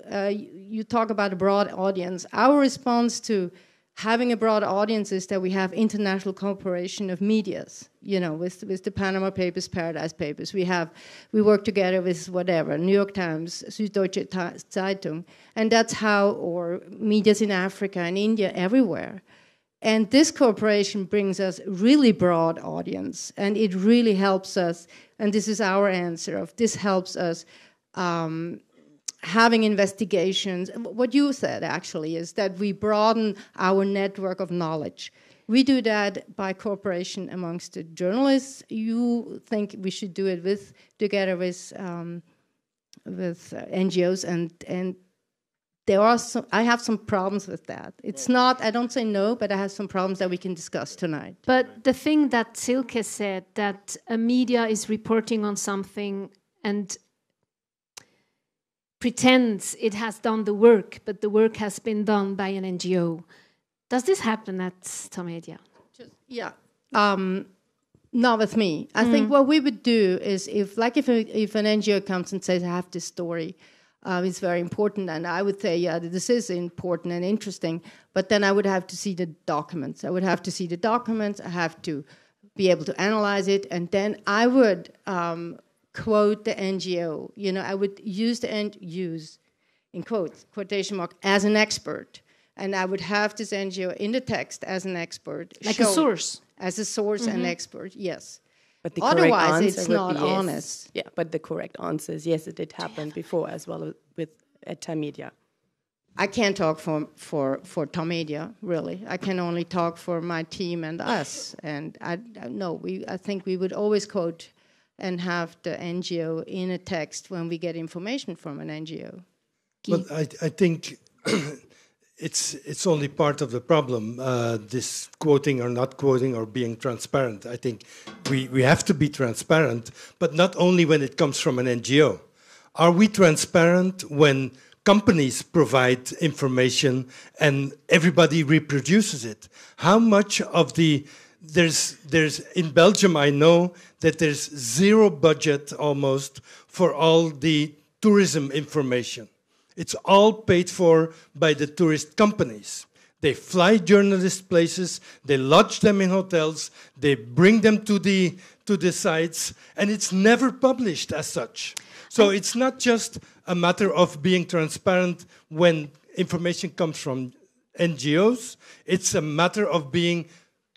you talk about a broad audience. Our response to having a broad audience is that we have international cooperation of medias, you know, with the Panama Papers, Paradise Papers. We work together with whatever, New York Times, Süddeutsche Zeitung, and that's how, or medias in Africa and India, everywhere. And this cooperation brings us really broad audience, and it really helps us, and this is our answer of this helps us having investigations. What you said, actually, is that we broaden our network of knowledge. We do that by cooperation amongst the journalists. You think we should do it together with NGOs, and there are some, I have some problems with that. It's not, I don't say no, but I have some problems that we can discuss tonight. But the thing that Sylke said, that a media is reporting on something and pretends it has done the work, but the work has been done by an NGO. Does this happen at Tamedia? Yeah, not with me. I think what we would do is if an NGO comes and says, I have this story, it's very important, and I would say, yeah, this is important and interesting, but then I would have to see the documents. I have to be able to analyze it, and then I would quote the NGO, you know, I would use the use, in quotes, quotation mark, as an expert. And I would have this NGO in the text as an expert. Like a source. As a source and expert, yes. But the otherwise, it's not honest. Yes. Yeah, but the correct answer is yes, it did happen before as well at Tamedia. I can't talk for Tamedia, really. I can only talk for my team and us. And I think we would always quote and have the NGO in a text when we get information from an NGO. Well, I think it's only part of the problem, this quoting or not quoting or being transparent. I think we have to be transparent, but not only when it comes from an NGO. Are we transparent when companies provide information and everybody reproduces it? How much of the... There's in Belgium, I know that there's zero budget almost for all the tourism information. It's all paid for by the tourist companies. They fly journalists places, they lodge them in hotels, they bring them to the sites, and it's never published as such. So it's not just a matter of being transparent when information comes from NGOs, it's a matter of being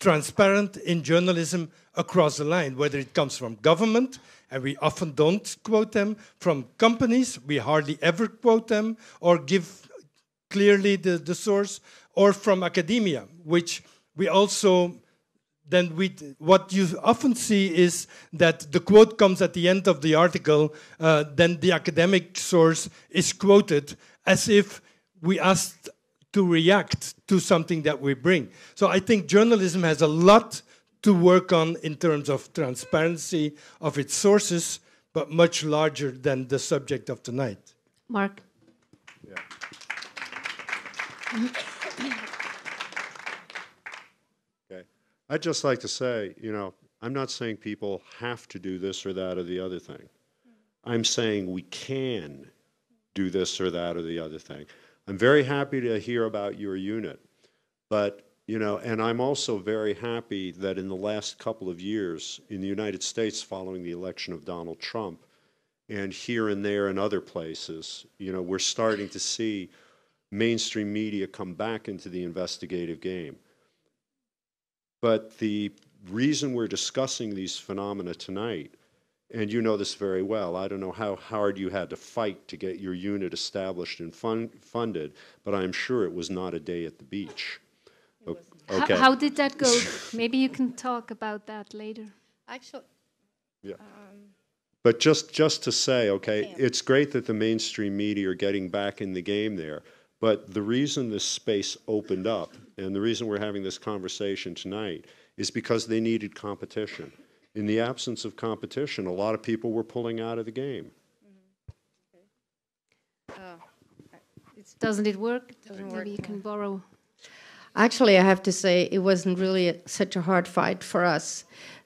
transparent in journalism across the line, whether it comes from government, and we often don't quote them, from companies, we hardly ever quote them, or give clearly the source, or from academia, which we also, then what you often see is that the quote comes at the end of the article, then the academic source is quoted as if we asked to react to something that we bring. So I think journalism has a lot to work on in terms of transparency of its sources, but much larger than the subject of tonight. Mark. Yeah. Okay. I'd just like to say, you know, I'm not saying people have to do this or that or the other thing. I'm saying we can do this or that or the other thing. I'm very happy to hear about your unit, but, you know, and I'm also very happy that in the last couple of years in the United States following the election of Donald Trump and here and there and other places, you know, we're starting to see mainstream media come back into the investigative game. But the reason we're discussing these phenomena tonight, and you know this very well, I don't know how hard you had to fight to get your unit established and funded, but I'm sure it was not a day at the beach. Okay. How did that go? Maybe you can talk about that later. Actually, yeah. But just to say, okay, yeah, it's great that the mainstream media are getting back in the game there, but the reason this space opened up and the reason we're having this conversation tonight is because they needed competition. In the absence of competition, a lot of people were pulling out of the game. Mm-hmm. Okay. Doesn't it work? It doesn't work. Maybe you can borrow. Actually, I have to say it wasn't really such a hard fight for us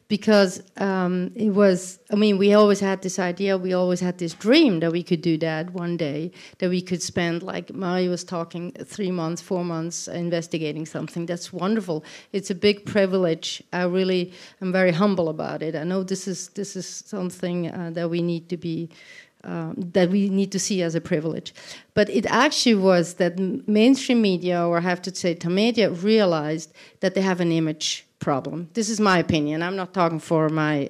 because it was, I mean, we always had this idea, we always had this dream that we could do that one day, that we could spend, like Marie was talking, 3 months, 4 months investigating something. That's wonderful. It's a big privilege. I really am very humble about it. I know this is something that we need to be, that we need to see as a privilege. But it actually was that mainstream media, or I have to say Tamedia, realized that they have an image problem. This is my opinion. I'm not talking for my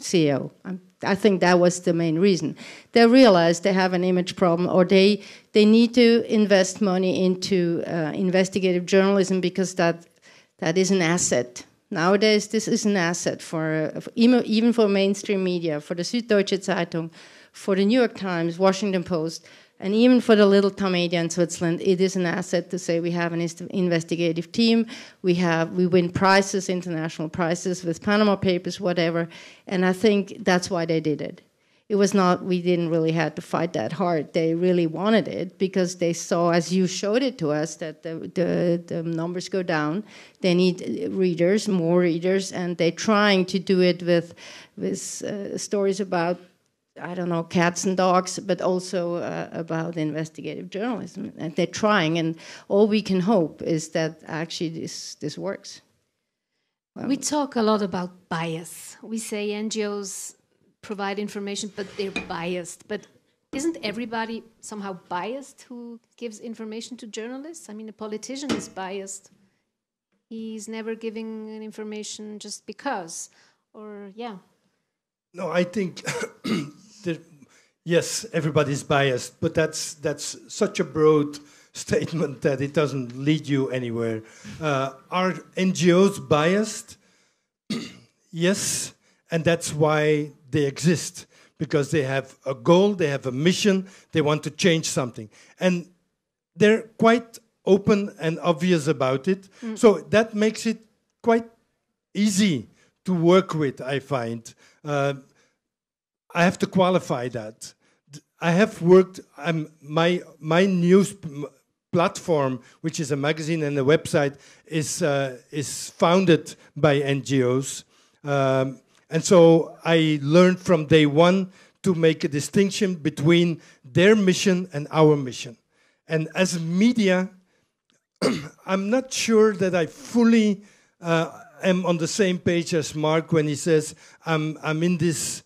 CEO. I think that was the main reason. They realized they have an image problem, or they need to invest money into investigative journalism because that is an asset. Nowadays, this is an asset for even for mainstream media, for the Süddeutsche Zeitung, for the New York Times, Washington Post, and even for the little Tamedia in Switzerland, it is an asset to say we have an investigative team, we win prizes, international prizes with Panama Papers, whatever, and I think that's why they did it. It was not, we didn't really have to fight that hard. They really wanted it because they saw, as you showed it to us, that the numbers go down. They need readers, more readers, and they're trying to do it with stories about, I don't know, cats and dogs, but also about investigative journalism. And they're trying, and all we can hope is that actually this works. We talk a lot about bias. We say NGOs provide information, but they're biased. But isn't everybody somehow biased who gives information to journalists? I mean, a politician is biased. He's never giving information just because, or, yeah. No, I think... Yes, everybody's biased, but that's such a broad statement that it doesn't lead you anywhere. Are NGOs biased? Yes, and that's why they exist, because they have a goal, they have a mission, they want to change something. And they're quite open and obvious about it, so that makes it quite easy to work with, I find. I have to qualify that. I have worked, my news platform, which is a magazine and a website, is founded by NGOs. And so I learned from day one to make a distinction between their mission and our mission. And as media, I'm not sure that I fully am on the same page as Mark when he says I'm in this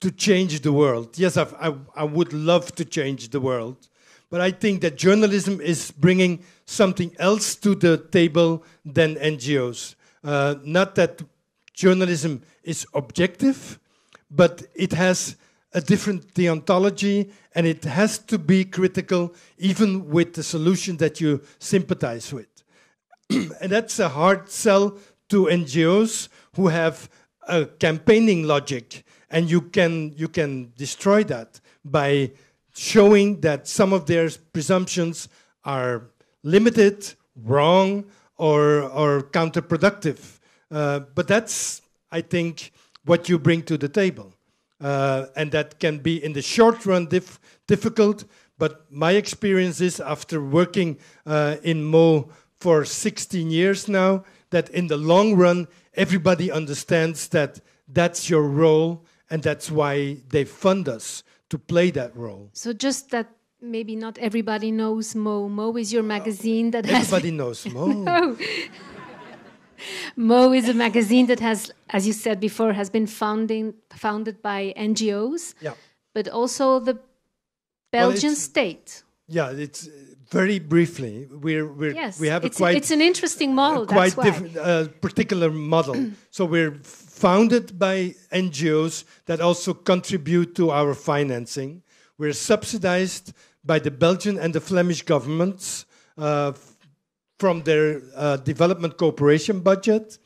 to change the world. Yes, I would love to change the world. But I think that journalism is bringing something else to the table than NGOs. Not that journalism is objective, but it has a different deontology, and it has to be critical even with the solution that you sympathize with. And that's a hard sell to NGOs who have a campaigning logic, and you can destroy that by showing that some of their presumptions are limited, wrong, or counterproductive. But that's, I think, what you bring to the table. And that can be, in the short run, difficult. But my experience is, after working in Mo for 16 years now, that in the long run, everybody understands that that's your role, and that's why they fund us, to play that role. So just that maybe not everybody knows Mo. Mo is your magazine that has... Everybody knows Mo. No. Mo is a magazine that has, as you said before, has been founded by NGOs, yeah, but also the Belgian state. Yeah, it's very briefly. Yes, we have a quite... It's an interesting model, that's why. Quite particular model. So we're founded by NGOs that also contribute to our financing. We're subsidized by the Belgian and the Flemish governments from their development cooperation budget.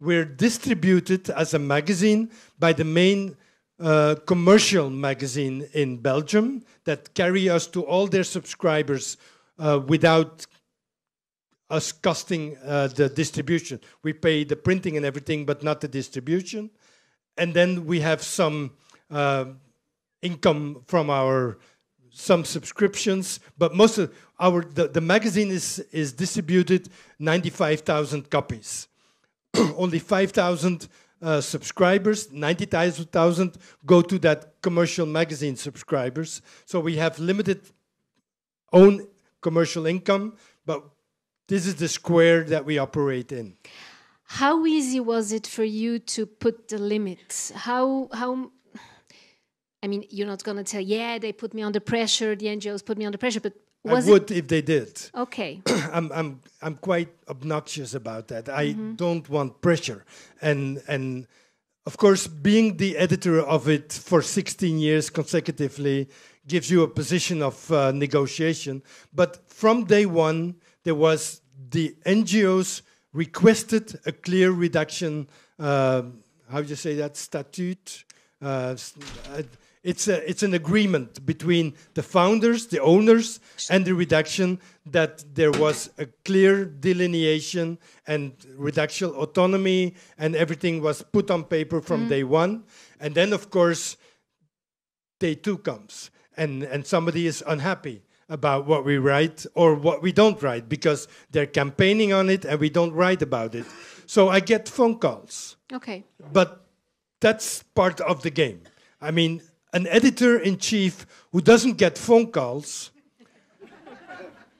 We're distributed as a magazine by the main commercial magazine in Belgium that carry us to all their subscribers without us costing the distribution. We pay the printing and everything, but not the distribution. And then we have some income from some subscriptions, but most of the magazine is distributed 95,000 copies. Only 5,000 subscribers, 90,000 go to that commercial magazine subscribers. So we have limited own commercial income, but this is the square that we operate in. How easy was it for you to put the limits? How? I mean, you're not going to tell, yeah, they put me under pressure, the NGOs put me under pressure, but was it... I would if they did. Okay. I'm quite obnoxious about that. Mm-hmm. I don't want pressure. And of course, being the editor of it for 16 years consecutively gives you a position of negotiation. But from day one, there was the NGOs requested a clear reduction, how do you say that, statute? It's an agreement between the founders, the owners, and the redaction that there was a clear delineation and redactional autonomy, and everything was put on paper from day one. And then, of course, day two comes, and somebody is unhappy about what we write or what we don't write because they're campaigning on it and we don't write about it. So I get phone calls. Okay. But that's part of the game. I mean, an editor-in-chief who doesn't get phone calls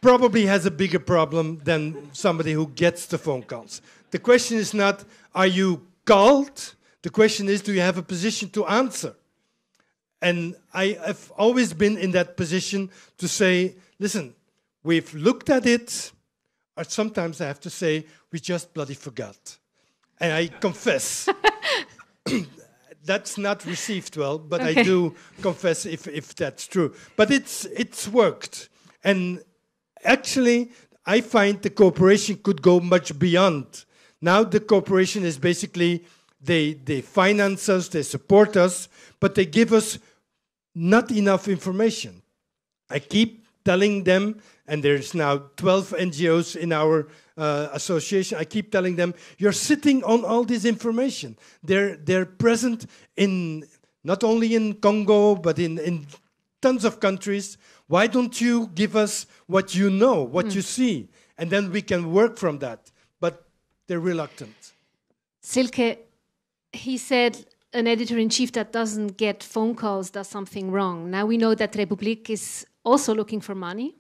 probably has a bigger problem than somebody who gets the phone calls. The question is not, are you called? The question is, do you have a position to answer? And I have always been in that position to say, listen, we've looked at it, or sometimes I have to say, we just bloody forgot. And I confess. That's not received well, but okay. I do confess if that's true. But it's worked. And actually, I find the cooperation could go much beyond. Now the cooperation is basically, they finance us, they support us, but they give us not enough information. I keep telling them, and there's now 12 NGOs in our association, I keep telling them, you're sitting on all this information. They're present in, not only in Congo, but in tons of countries. Why don't you give us what you know, what you see? And then we can work from that. But they're reluctant. Sylke, he said, an editor-in-chief that doesn't get phone calls does something wrong. Now we know that Republik is also looking for money.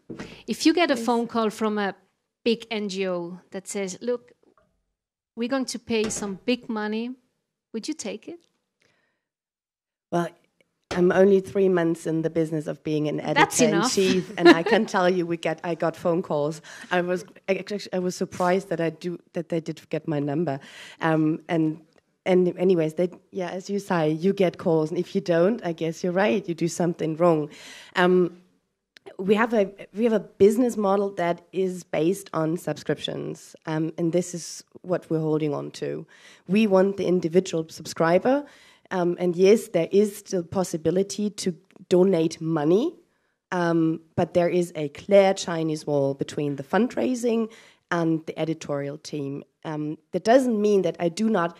If you get a phone call from a big NGO that says, look, we're going to pay some big money, would you take it? Well, I'm only 3 months in the business of being an editor-in-chief, and I can tell you, I got phone calls. I was surprised that they did get my number, and anyways, as you say, you get calls, and if you don't, I guess you're right, you do something wrong. We have a business model that is based on subscriptions, and this is what we're holding on to. We want the individual subscriber, and yes, there is still possibility to donate money, but there is a clear Chinese wall between the fundraising and the editorial team. That doesn't mean that I do not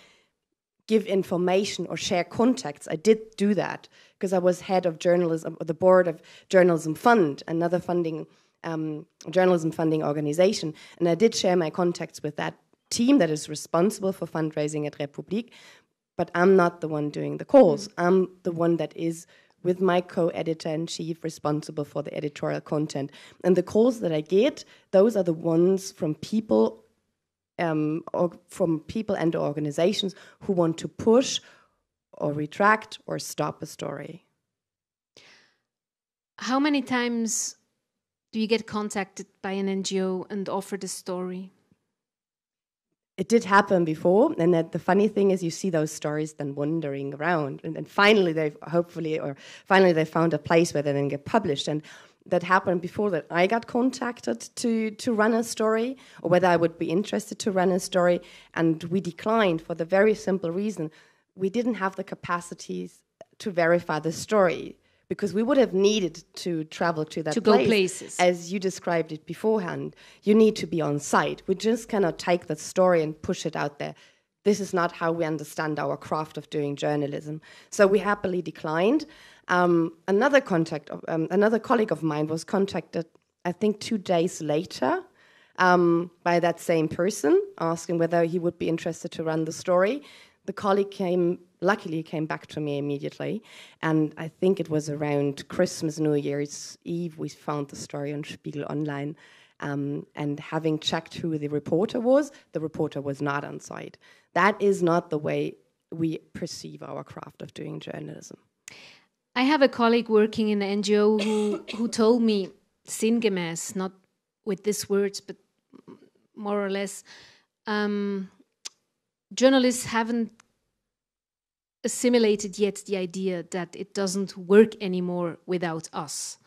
give information or share contacts. I did do that because I was head of journalism, the board of Journalism Fund, another funding journalism funding organization, and I did share my contacts with that team that is responsible for fundraising at Republik, but I'm not the one doing the calls. I'm the one that is, with my co-editor-in-chief, responsible for the editorial content. And the calls that I get, those are the ones from people or from people and organizations who want to push or retract or stop a story. How many times do you get contacted by an NGO and offer the story? It did happen before, and that the funny thing is you see those stories then wandering around, and finally they've finally they found a place where they then get published. And that happened before, that I got contacted to run a story, or whether I would be interested to run a story, and we declined for the very simple reason we didn't have the capacities to verify the story, because we would have needed to travel to that place. To go places. As you described it beforehand, you need to be on site. We just cannot take that story and push it out there. This is not how we understand our craft of doing journalism. So we happily declined. Another colleague of mine was contacted, I think 2 days later, by that same person, asking whether he would be interested to run the story. The colleague luckily came back to me immediately, and I think it was around Christmas, New Year's Eve, we found the story on Spiegel Online, and having checked who the reporter was not on site. That is not the way we perceive our craft of doing journalism. I have a colleague working in an NGO who told me, sinngemäß, not with these words, but more or less, journalists haven't assimilated yet the idea that it doesn't work anymore without us.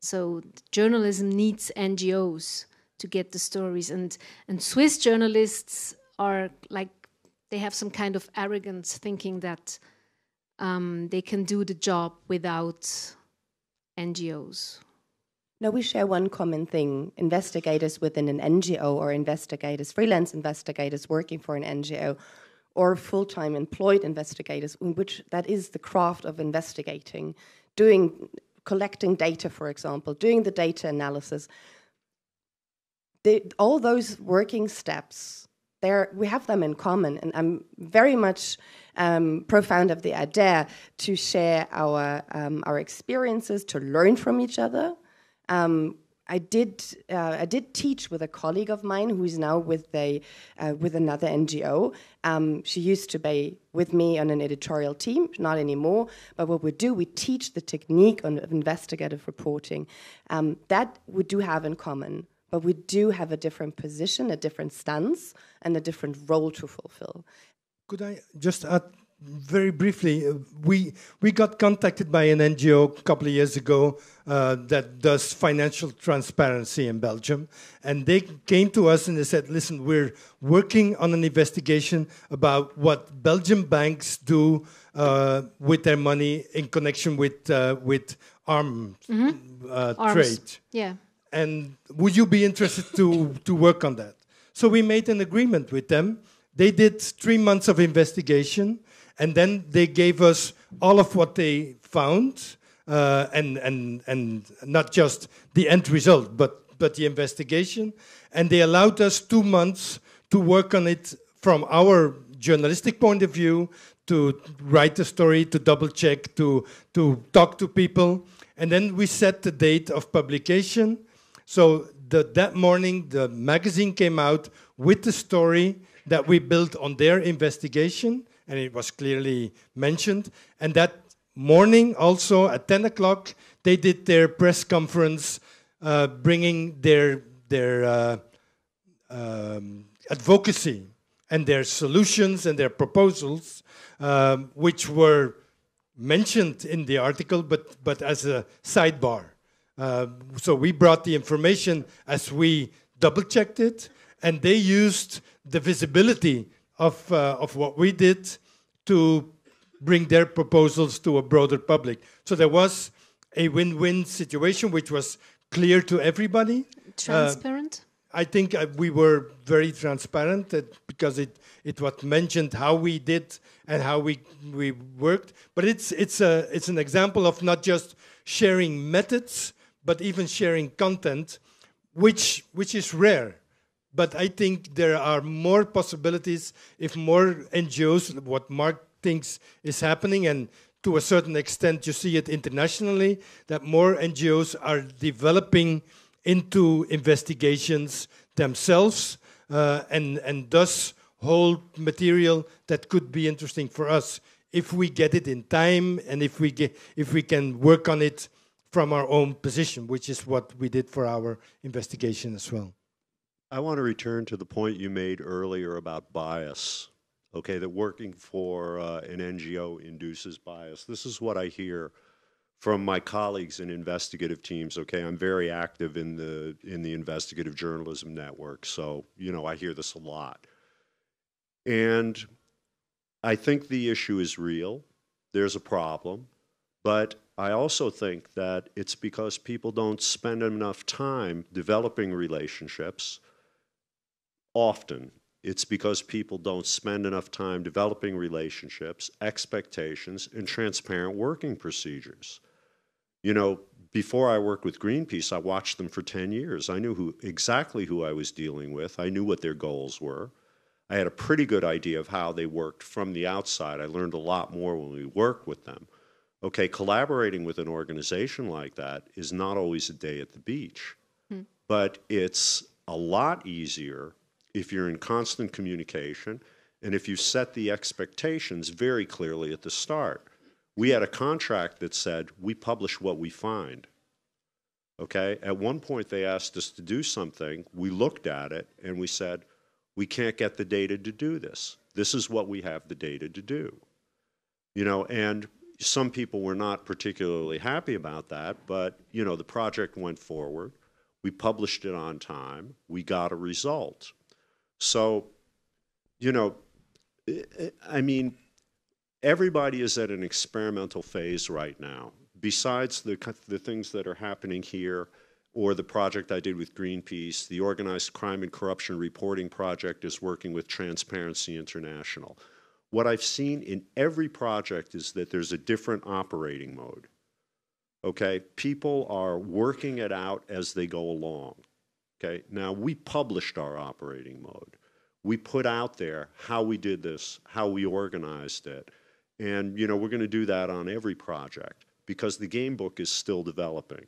So journalism needs NGOs to get the stories. And Swiss journalists are like, they have some kind of arrogance, thinking that they can do the job without NGOs. No, we share one common thing. Investigators within an NGO, or investigators, freelance investigators working for an NGO, or full-time employed investigators, in which that is the craft of investigating, collecting data, for example, doing the data analysis. All those working steps, we have them in common, and I'm very much profound of the idea to share our experiences, to learn from each other. I did teach with a colleague of mine who is now with another NGO. She used to be with me on an editorial team, not anymore. But what we do, we teach the technique of investigative reporting. That we do have in common, but we do have a different position, a different stance, and a different role to fulfill. Could I just add? Very briefly, we got contacted by an NGO a couple of years ago that does financial transparency in Belgium, and they came to us and they said, listen, we're working on an investigation about what Belgian banks do with their money in connection with arms, arms trade. Yeah. And would you be interested to work on that? So we made an agreement with them. They did 3 months of investigation, and then they gave us all of what they found, and not just the end result, but the investigation. And they allowed us 2 months to work on it from our journalistic point of view, to write the story, to double-check, to talk to people. And then we set the date of publication. So that morning the magazine came out with the story that we built on their investigation, and it was clearly mentioned. And that morning also at 10 o'clock, they did their press conference bringing their advocacy and their solutions and their proposals, which were mentioned in the article, but as a sidebar. So we brought the information as we double-checked it, and they used the visibility of what we did to bring their proposals to a broader public. So there was a win-win situation, which was clear to everybody. Transparent? I think we were very transparent because it was mentioned how we did and how we worked. But it's an example of not just sharing methods, but even sharing content, which is rare. But I think there are more possibilities if more NGOs, what Mark thinks is happening, and to a certain extent you see it internationally, that more NGOs are developing into investigations themselves and thus hold material that could be interesting for us if we get it in time and if we can work on it from our own position, which is what we did for our investigation as well. I want to return to the point you made earlier about bias, okay, that working for an NGO induces bias. This is what I hear from my colleagues in investigative teams, okay. I'm very active in the investigative journalism network, so, you know, I hear this a lot. And I think the issue is real. There's a problem, but I also think that it's because people don't spend enough time developing relationships. Often, it's because people don't spend enough time developing relationships, expectations, and transparent working procedures. You know, before I worked with Greenpeace, I watched them for 10 years. I knew exactly who I was dealing with. I knew what their goals were. I had a pretty good idea of how they worked from the outside. I learned a lot more when we worked with them. Okay, collaborating with an organization like that is not always a day at the beach, but it's a lot easier if you're in constant communication and if you set the expectations very clearly at the start. We had a contract that said, we publish what we find, okay? At one point, they asked us to do something. We looked at it and we said, we can't get the data to do this. This is what we have the data to do, you know, and some people were not particularly happy about that, but, you know, the project went forward. We published it on time. We got a result. So, you know, I mean, everybody is at an experimental phase right now. Besides the things that are happening here or the project I did with Greenpeace, the Organized Crime and Corruption Reporting Project is working with Transparency International. What I've seen in every project is that there's a different operating mode, okay? People are working it out as they go along, okay? Now, we published our operating mode. We put out there how we did this, how we organized it, and, you know, we're going to do that on every project because the game book is still developing,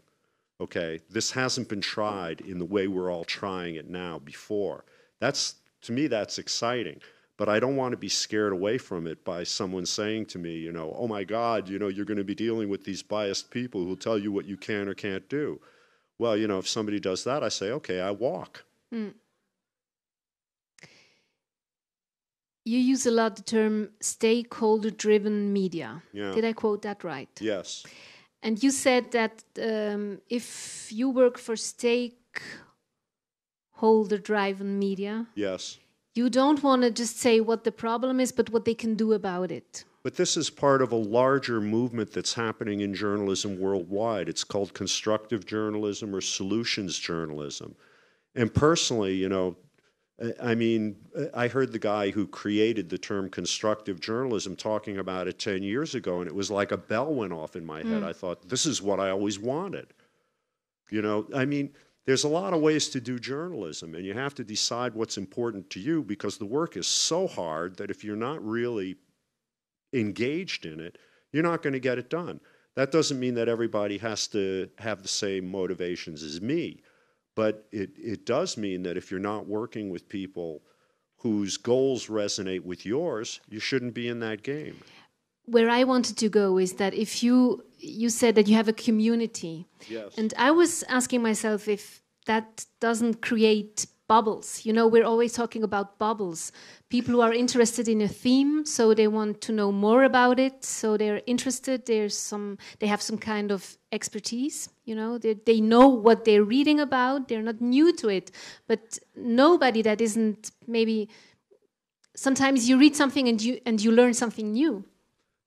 okay? This hasn't been tried in the way we're all trying it now before. That's, to me, that's exciting. But I don't want to be scared away from it by someone saying to me, you know, oh my God, you know, you're going to be dealing with these biased people who'll tell you what you can or can't do. Well, you know, if somebody does that, I say, okay, I walk. Mm. You use a lot the term stakeholder-driven media. Yeah. Did I quote that right? Yes. And you said that if you work for stakeholder-driven media... Yes. You don't want to just say what the problem is, but what they can do about it. But this is part of a larger movement that's happening in journalism worldwide. It's called constructive journalism or solutions journalism. And personally, you know, I mean, I heard the guy who created the term constructive journalism talking about it 10 years ago, and it was like a bell went off in my head. I thought, this is what I always wanted. You know, I mean... There's a lot of ways to do journalism, and you have to decide what's important to you because the work is so hard that if you're not really engaged in it, you're not going to get it done. That doesn't mean that everybody has to have the same motivations as me, But it does mean that if you're not working with people whose goals resonate with yours, you shouldn't be in that game. Where I wanted to go is that if you said that you have a community. Yes. And I was asking myself if that doesn't create bubbles. You know, we're always talking about bubbles. People who are interested in a theme, so they want to know more about it, so they're interested, they have some kind of expertise, you know, they know what they're reading about, they're not new to it. But nobody that isn't maybe... Sometimes you read something and you learn something new.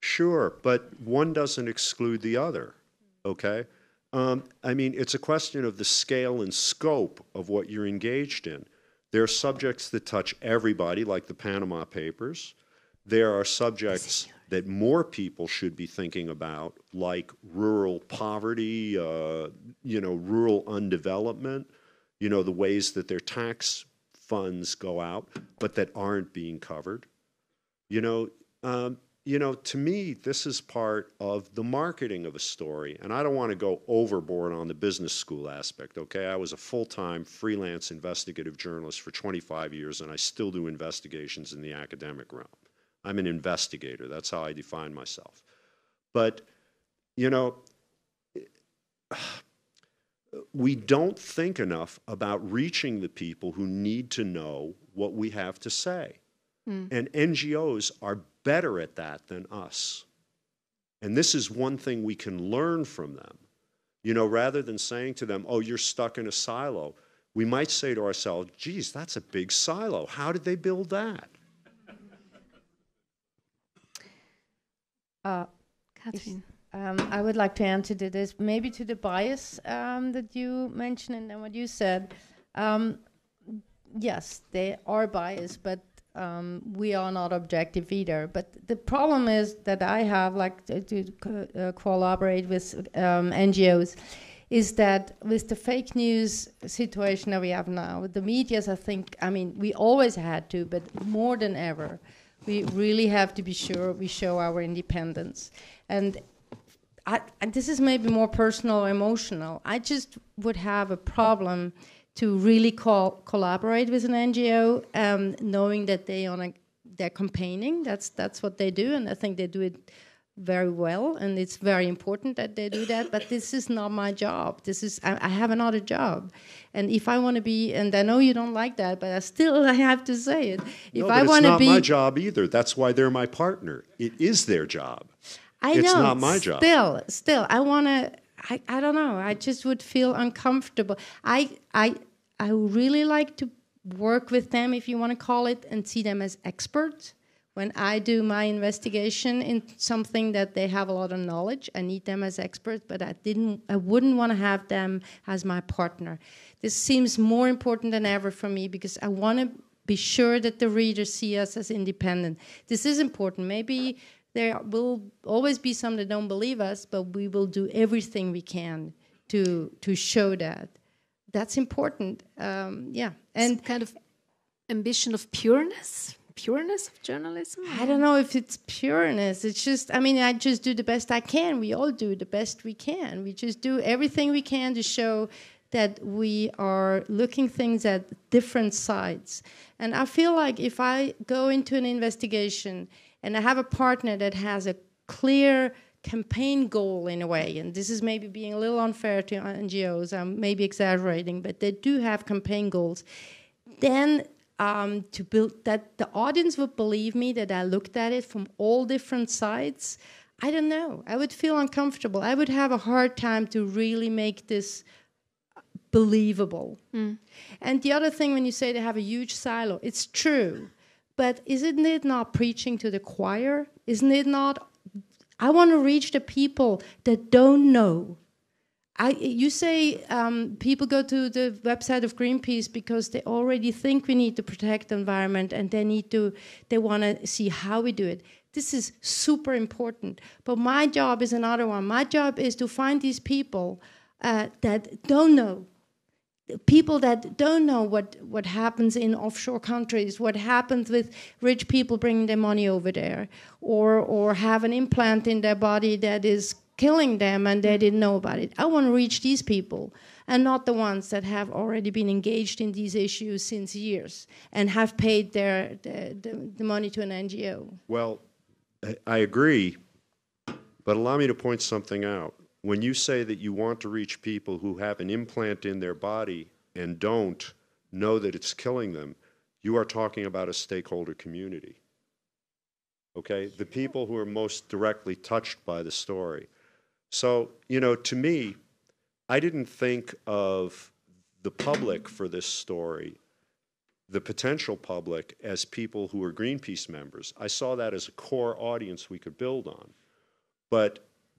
Sure, but one doesn't exclude the other, okay? I mean, it's a question of the scale and scope of what you're engaged in. There are subjects that touch everybody, like the Panama Papers. There are subjects that more people should be thinking about, like rural poverty, you know, rural undevelopment, you know, the ways that their tax funds go out, but that aren't being covered. You know, to me, this is part of the marketing of a story, and I don't want to go overboard on the business school aspect, okay? I was a full-time freelance investigative journalist for 25 years, and I still do investigations in the academic realm. I'm an investigator. That's how I define myself. But, you know, we don't think enough about reaching the people who need to know what we have to say. Mm. And NGOs are better at that than us. And this is one thing we can learn from them. You know, rather than saying to them, oh, you're stuck in a silo, we might say to ourselves, geez, that's a big silo. How did they build that? Catherine. I would like to answer to this, maybe to the bias that you mentioned and then what you said. Yes, they are biased, but we are not objective either. But the problem is that I have, like, to collaborate with NGOs, is that with the fake news situation that we have now, with the medias, I think, I mean, we always had to, but more than ever, we really have to be sure we show our independence. And this is maybe more personal, emotional. I just would have a problem to really collaborate with an NGO, knowing that they're campaigning. That's what they do, and I think they do it very well, and it's very important that they do that, but this is not my job. I have another job, and if I want to be, and I know you don't like that, but I have to say it. If I want to be... it's not my job either. That's why they're my partner. It is their job. I know. It's not my job. Still, I want to... I don't know. I just would feel uncomfortable. I really like to work with them, if you want to call it, and see them as experts. When I do my investigation in something that they have a lot of knowledge, I need them as experts, but I wouldn't want to have them as my partner. This seems more important than ever for me because I want to be sure that the readers see us as independent. This is important. Maybe there will always be some that don't believe us, but we will do everything we can to show that. That's important, yeah. And some kind of ambition of pureness? Pureness of journalism? I don't know if it's pureness. It's just, I mean, I just do the best I can. We all do the best we can. We just do everything we can to show that we are looking things at different sides. And I feel like if I go into an investigation and I have a partner that has a clear campaign goal in a way, and this is maybe being a little unfair to NGOs, I'm maybe exaggerating, but they do have campaign goals. Then to build that, the audience would believe me that I looked at it from all different sides, I don't know. I would feel uncomfortable. I would have a hard time to really make this believable. Mm. And the other thing, when you say they have a huge silo, it's true. But isn't it not preaching to the choir? Isn't it not? I want to reach the people that don't know. You say people go to the website of Greenpeace because they already think we need to protect the environment and they want to see how we do it. This is super important. But my job is another one. My job is to find these people that don't know. People that don't know what happens in offshore countries, what happens with rich people bringing their money over there, or have an implant in their body that is killing them and they didn't know about it. I want to reach these people and not the ones that have already been engaged in these issues since years and have paid the money to an NGO. Well, I agree, but allow me to point something out. When you say that you want to reach people who have an implant in their body and don't know that it's killing them, you are talking about a stakeholder community. Okay, the people who are most directly touched by the story. So, you know, to me, I didn't think of the public for this story, the potential public, as people who were Greenpeace members. I saw that as a core audience we could build on. But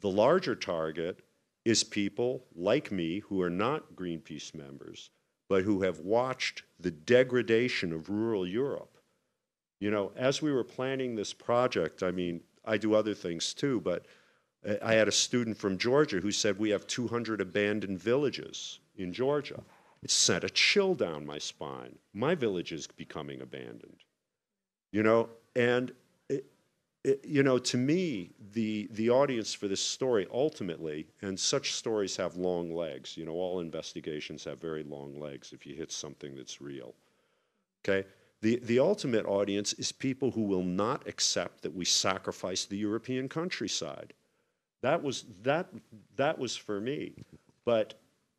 the larger target is people like me who are not Greenpeace members, but who have watched the degradation of rural Europe. You know, as we were planning this project, I mean, I do other things too, but I had a student from Georgia who said we have 200 abandoned villages in Georgia. It sent a chill down my spine. My village is becoming abandoned. You know, and, you know, to me, the audience for this story ultimately, and such stories have long legs. You know, all investigations have very long legs if you hit something that's real, okay? The ultimate audience is people who will not accept that we sacrifice the European countryside. That was for me. But,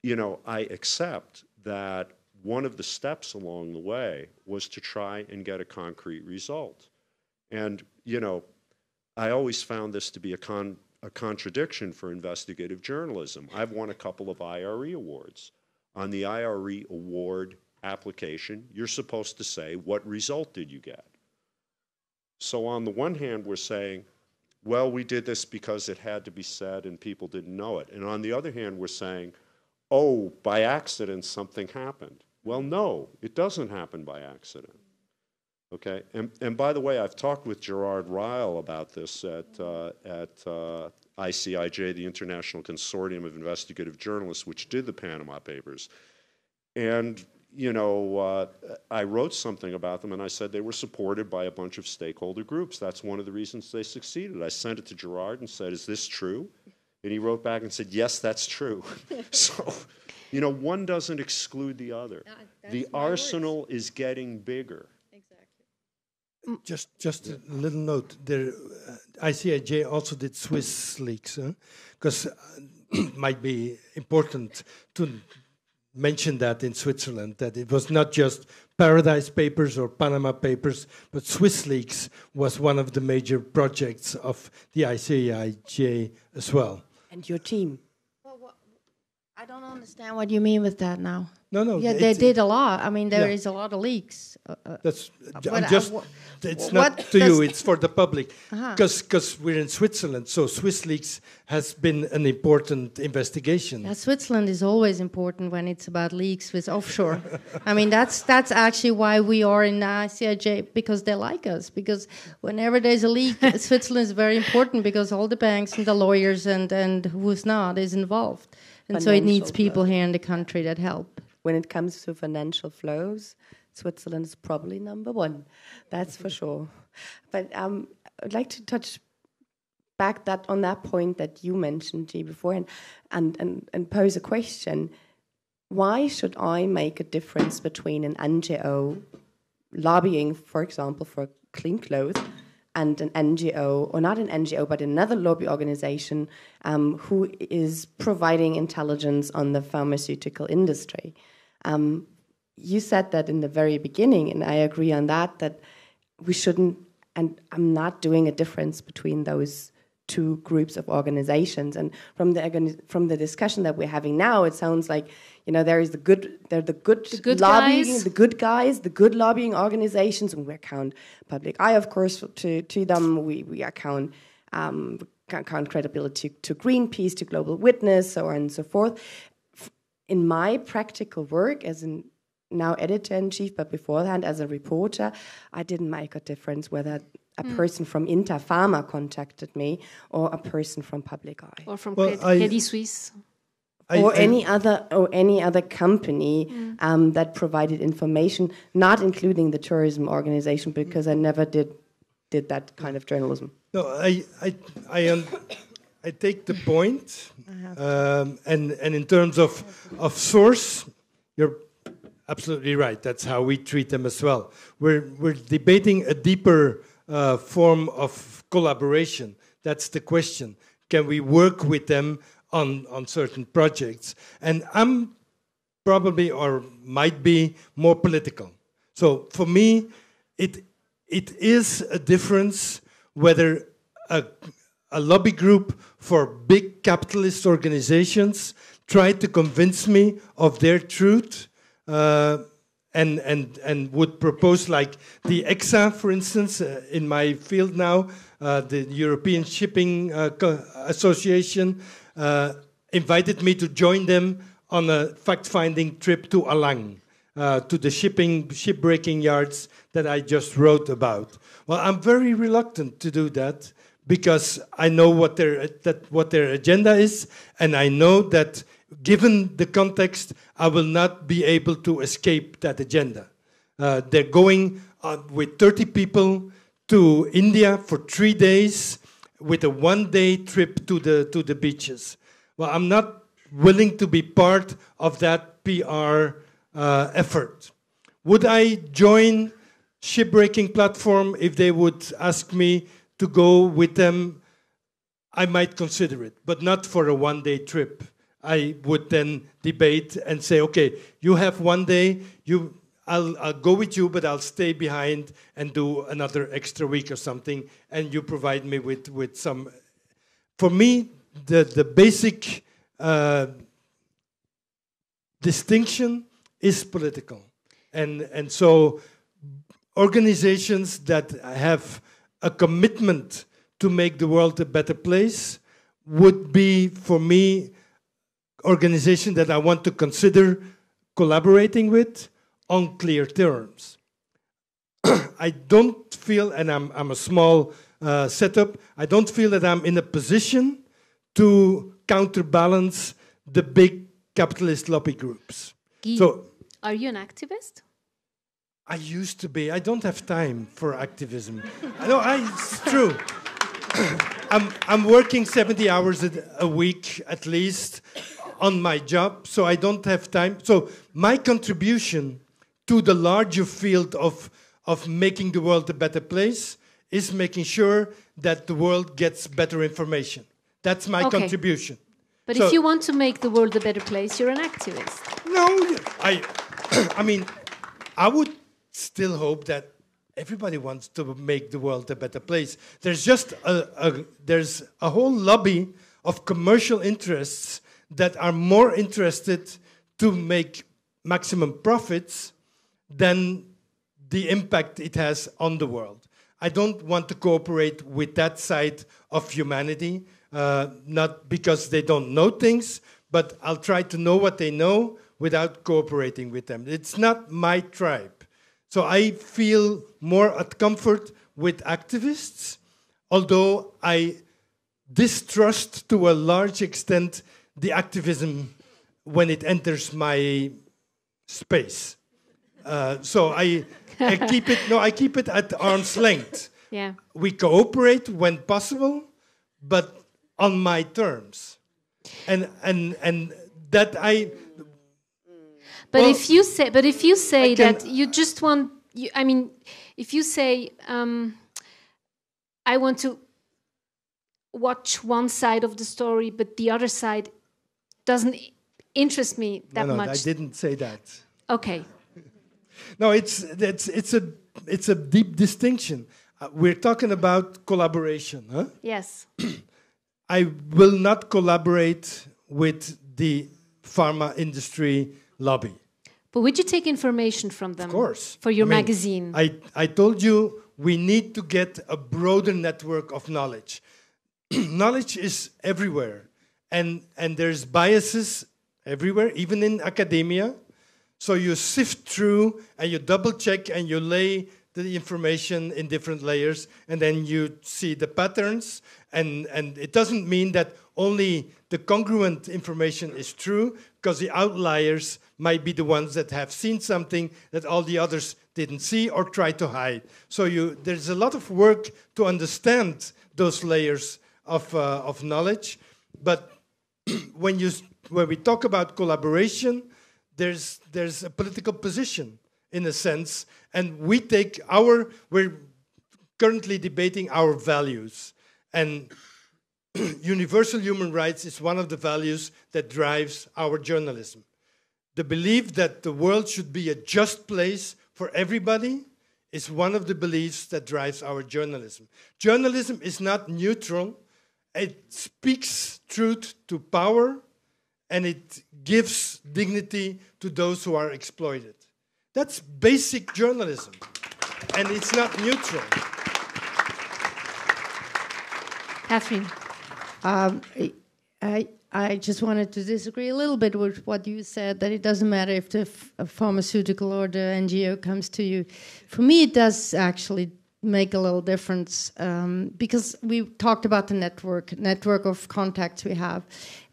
you know, I accept that one of the steps along the way was to try and get a concrete result. And, you know, I always found this to be a contradiction for investigative journalism. I've won a couple of IRE awards. On the IRE award application, you're supposed to say, what result did you get? So on the one hand, we're saying, well, we did this because it had to be said and people didn't know it. And on the other hand, we're saying, oh, by accident, something happened. Well, no, it doesn't happen by accident, okay? And by the way, I've talked with Gerard Ryle about this at ICIJ, the International Consortium of Investigative Journalists, which did the Panama Papers. And you know, I wrote something about them, and I said they were supported by a bunch of stakeholder groups. That's one of the reasons they succeeded. I sent it to Gerard and said, is this true? And he wrote back and said, yes, that's true. So, you know, one doesn't exclude the other. The arsenal is getting bigger. Exactly. Just a little note. There, ICIJ also did Swiss leaks, because it might be important to mentioned that in Switzerland, that it was not just Paradise Papers or Panama Papers, but Swiss leaks was one of the major projects of the ICIJ as well. And your team. Well, I don't understand what you mean with that now. No, no. Yeah, they did a lot. I mean, there is a lot of leaks. That's just. It's not to you. It's for the public, because we're in Switzerland. So Swiss leaks has been an important investigation. Yeah, Switzerland is always important when it's about leaks with offshore. I mean, that's actually why we are in ICIJ, because they like us. Because whenever there's a leak, Switzerland is very important because all the banks and the lawyers and who's not is involved, and so it needs people here in the country that help. When it comes to financial flows, Switzerland is probably number one. That's for sure. But I'd like to touch back on that point that you mentioned, Gie, beforehand, and pose a question. Why should I make a difference between an NGO lobbying, for example, for clean clothes, and an NGO, or not an NGO, but another lobby organization who is providing intelligence on the pharmaceutical industry? You said that in the very beginning, and I agree on that, that we shouldn't, and I'm not doing a difference between those two groups of organizations. And from the discussion that we're having now, it sounds like, you know, there is the good lobbying organizations, and we account Public Eye, of course, to them. We account credibility to Greenpeace, to Global Witness, so on and so forth. In my practical work as an now editor-in-chief, but beforehand as a reporter, I didn't make a difference whether a person from Interpharma contacted me or a person from Public Eye. Or from Credit Suisse. Or any other company that provided information, not including the tourism organization, because I never did that kind of journalism. No, I I take the point. And in terms of source, you're absolutely right. That's how we treat them as well. We're debating a deeper form of collaboration. That's the question. Can we work with them on certain projects? And I'm probably or might be more political. So for me, it is a difference whether a lobby group for big capitalist organizations tried to convince me of their truth and would propose, like the EXA, for instance, in my field now, the European Shipping Association, invited me to join them on a fact-finding trip to Alang, to the shipbreaking yards that I just wrote about. Well, I'm very reluctant to do that, because I know what their agenda is, and I know that given the context, I will not be able to escape that agenda. They're going with 30 people to India for 3 days with a one-day trip to the beaches. Well, I'm not willing to be part of that PR effort. Would I join Shipbreaking Platform if they would ask me to go with them? I might consider it, but not for a one-day trip. I would then debate and say, okay, you have 1 day, I'll go with you, but I'll stay behind and do another extra week or something, and you provide me with some... For me, the basic distinction is political. And so organizations that have a commitment to make the world a better place would be, for me, organization that I want to consider collaborating with on clear terms. I don't feel, and I'm a small setup, I don't feel that I'm in a position to counterbalance the big capitalist lobby groups. Gie, so, are you an activist? I used to be. I don't have time for activism. No, it's true. I'm working 70 hours a week at least on my job, so I don't have time. So my contribution to the larger field of making the world a better place is making sure that the world gets better information. That's my contribution. But so, if you want to make the world a better place, you're an activist. No, I mean, I would still hope that everybody wants to make the world a better place. There's just there's a whole lobby of commercial interests that are more interested to make maximum profits than the impact it has on the world. I don't want to cooperate with that side of humanity, not because they don't know things, but I'll try to know what they know without cooperating with them. It's not my tribe. So I feel more at comfort with activists, although I distrust to a large extent the activism when it enters my space. So I keep it, no, I keep it at arm's length. Yeah. We cooperate when possible, but on my terms. And that I... But, well, if you say that you just want, I mean, if you say, I want to watch one side of the story, but the other side doesn't interest me that much. No, I didn't say that. Okay. No, it's a deep distinction. We're talking about collaboration, huh? Yes. I will not collaborate with the pharma industry lobby. But would you take information from them? Of course. For your magazine? I told you we need to get a broader network of knowledge. Knowledge is everywhere. And there's biases everywhere, even in academia. So you sift through and you double check and you lay the information in different layers, and then you see the patterns. And it doesn't mean that only the congruent information is true, because the outliers might be the ones that have seen something that all the others didn't see or try to hide. So there's a lot of work to understand those layers of knowledge. But when we talk about collaboration, there's a political position in a sense, and we take our we're currently debating our values, and universal human rights is one of the values that drives our journalism. The belief that the world should be a just place for everybody is one of the beliefs that drives our journalism. Journalism is not neutral. It speaks truth to power, and it gives dignity to those who are exploited. That's basic journalism, and it's not neutral. Catherine. I just wanted to disagree a little bit with what you said, that it doesn't matter if the pharmaceutical or the NGO comes to you. For me, it does actually make a little difference, because we talked about the network of contacts we have.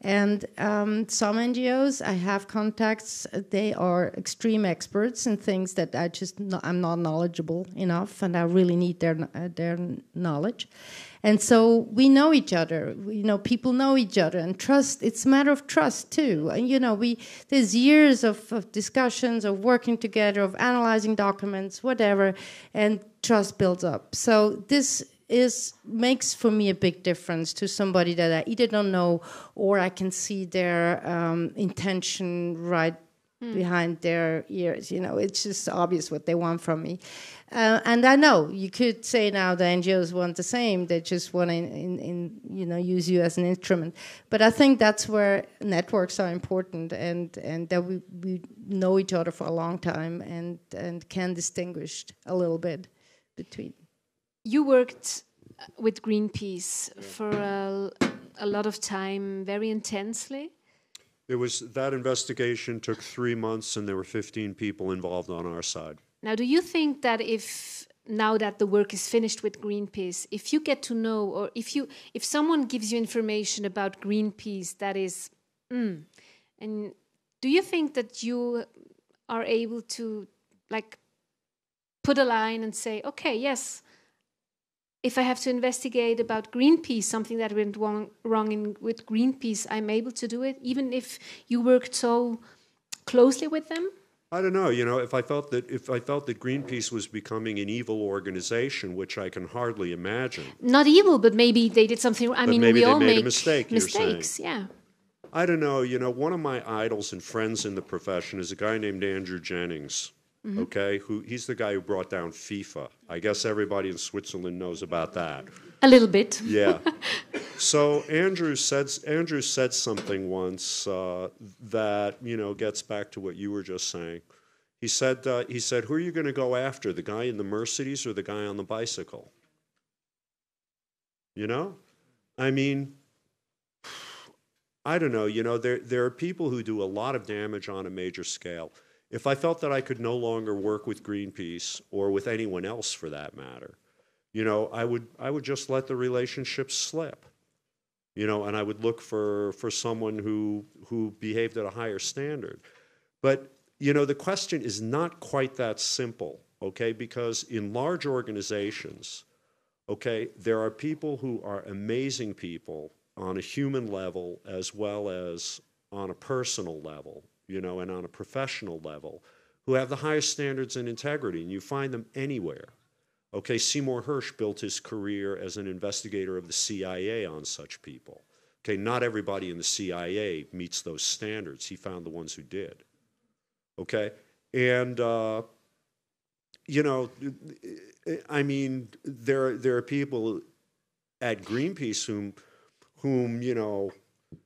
And some NGOs, I have contacts, they are extreme experts in things that I just, I'm not knowledgeable enough, and I really need their knowledge. And so we know each other, you know, people know each other, and trust, it's a matter of trust too. And, you know, there's years of discussions, of working together, of analyzing documents, whatever, and trust builds up. So this makes for me a big difference to somebody that I either don't know, or I can see their intention right behind their ears. You know, it's just obvious what they want from me. And I know you could say now the NGOs want the same; they just want to, you know, use you as an instrument. But I think that's where networks are important, and that we know each other for a long time, and can distinguish a little bit between. You worked with Greenpeace for a lot of time, very intensely. It was that investigation took 3 months, and there were 15 people involved on our side. Now, do you think that if, now that the work is finished with Greenpeace, if you get to know, or if someone gives you information about Greenpeace that is, and do you think that you are able to, like, put a line and say, okay, yes, if I have to investigate about Greenpeace, something that went wrong with Greenpeace, I'm able to do it, even if you worked so closely with them? I don't know. You know, if I felt that Greenpeace was becoming an evil organization, which I can hardly imagine. Not evil, but maybe they did something. I mean, we all make mistakes. Yeah. I don't know. You know, one of my idols and friends in the profession is a guy named Andrew Jennings. Mm-hmm. Okay, he's the guy who brought down FIFA. I guess everybody in Switzerland knows about that. A little bit. Yeah. So Andrew said something once that, you know, gets back to what you were just saying. He said, "Who are you going to go after? The guy in the Mercedes or the guy on the bicycle?" You know, I mean, I don't know. You know, there are people who do a lot of damage on a major scale. If I felt that I could no longer work with Greenpeace, or with anyone else for that matter, you know, I would just let the relationship slip, you know, and I would look for someone who behaved at a higher standard. But, you know, the question is not quite that simple, okay, because in large organizations, okay, there are people who are amazing people on a human level as well as on a personal level, you know, and on a professional level, who have the highest standards and integrity, and you find them anywhere. Okay, Seymour Hersh built his career as an investigator of the CIA on such people. Okay, not everybody in the CIA meets those standards. He found the ones who did. Okay, and, you know, I mean, there are people at Greenpeace whom, you know,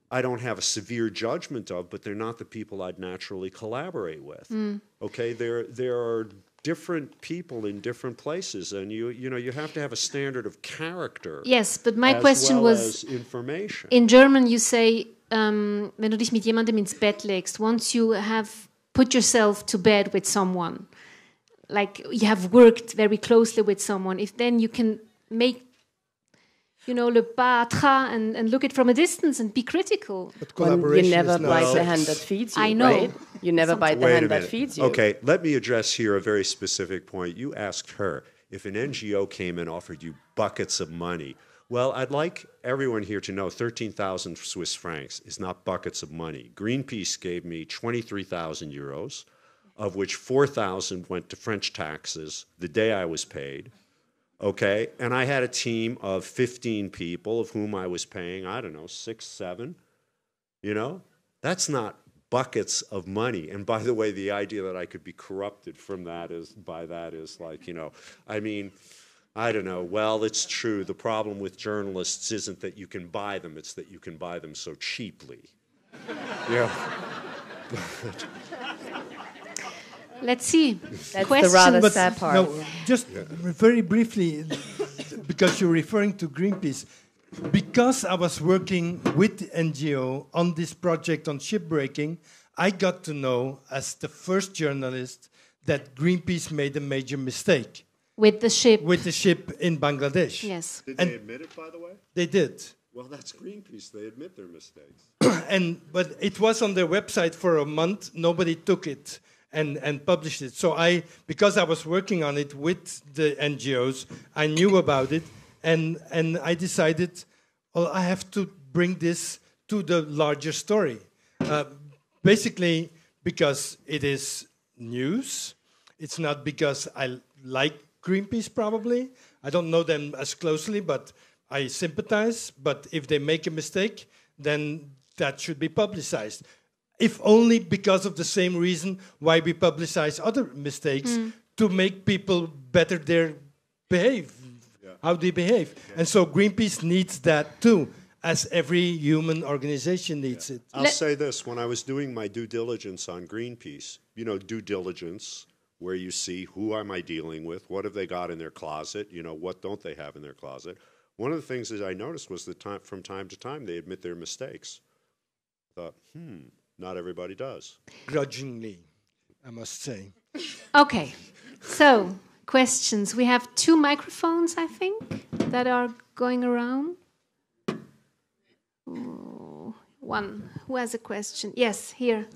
I don't have a severe judgment of, but they're not the people I'd naturally collaborate with. Mm. Okay, there are different people in different places, and you know, you have to have a standard of character. Yes, but my question was information. In German, you say, "Wenn du dich mit jemandem ins Bett legst," once you have put yourself to bed with someone, like you have worked very closely with someone, if then you can make, you know, le pas à and look it from a distance and be critical. But you never bite the hand that feeds you. I know. Right? You never bite the hand that feeds you. Okay, let me address here a very specific point. You asked her if an NGO came and offered you buckets of money. Well, I'd like everyone here to know 13,000 Swiss francs is not buckets of money. Greenpeace gave me 23,000 euros, of which 4,000 went to French taxes the day I was paid, okay? And I had a team of 15 people of whom I was paying, I don't know, 6, 7, you know? That's not buckets of money. And by the way, the idea that I could be corrupted from that is, by that is like, you know, I mean, I don't know. Well, it's true. The problem with journalists isn't that you can buy them. It's that you can buy them so cheaply. Yeah. Let's see. That's the rather sad part. No, just very briefly, because you're referring to Greenpeace. Because I was working with NGO on this project on shipbreaking, I got to know, as the first journalist, that Greenpeace made a major mistake. With the ship. With the ship in Bangladesh. Yes. Did they admit it, by the way? They did. Well, that's Greenpeace. They admit their mistakes. But it was on their website for a month. Nobody took it and published it. So I, because I was working on it with the NGOs, I knew about it, and I decided, well, I have to bring this to the larger story. Basically, because it is news. It's not because I like Greenpeace, probably. I don't know them as closely, but I sympathize. But if they make a mistake, then that should be publicized. If only because of the same reason why we publicize other mistakes, to make people better how they behave. Yeah. And so Greenpeace needs that too, as every human organization needs it. I'll say this, when I was doing my due diligence on Greenpeace, you know, due diligence, where you see who am I dealing with, what have they got in their closet, you know, what don't they have in their closet. One of the things that I noticed was that from time to time they admit their mistakes. I thought, not everybody does. Grudgingly, I must say. Okay, so questions. We have 2 microphones, I think, that are going around. Oh, one. Who has a question? Yes, here.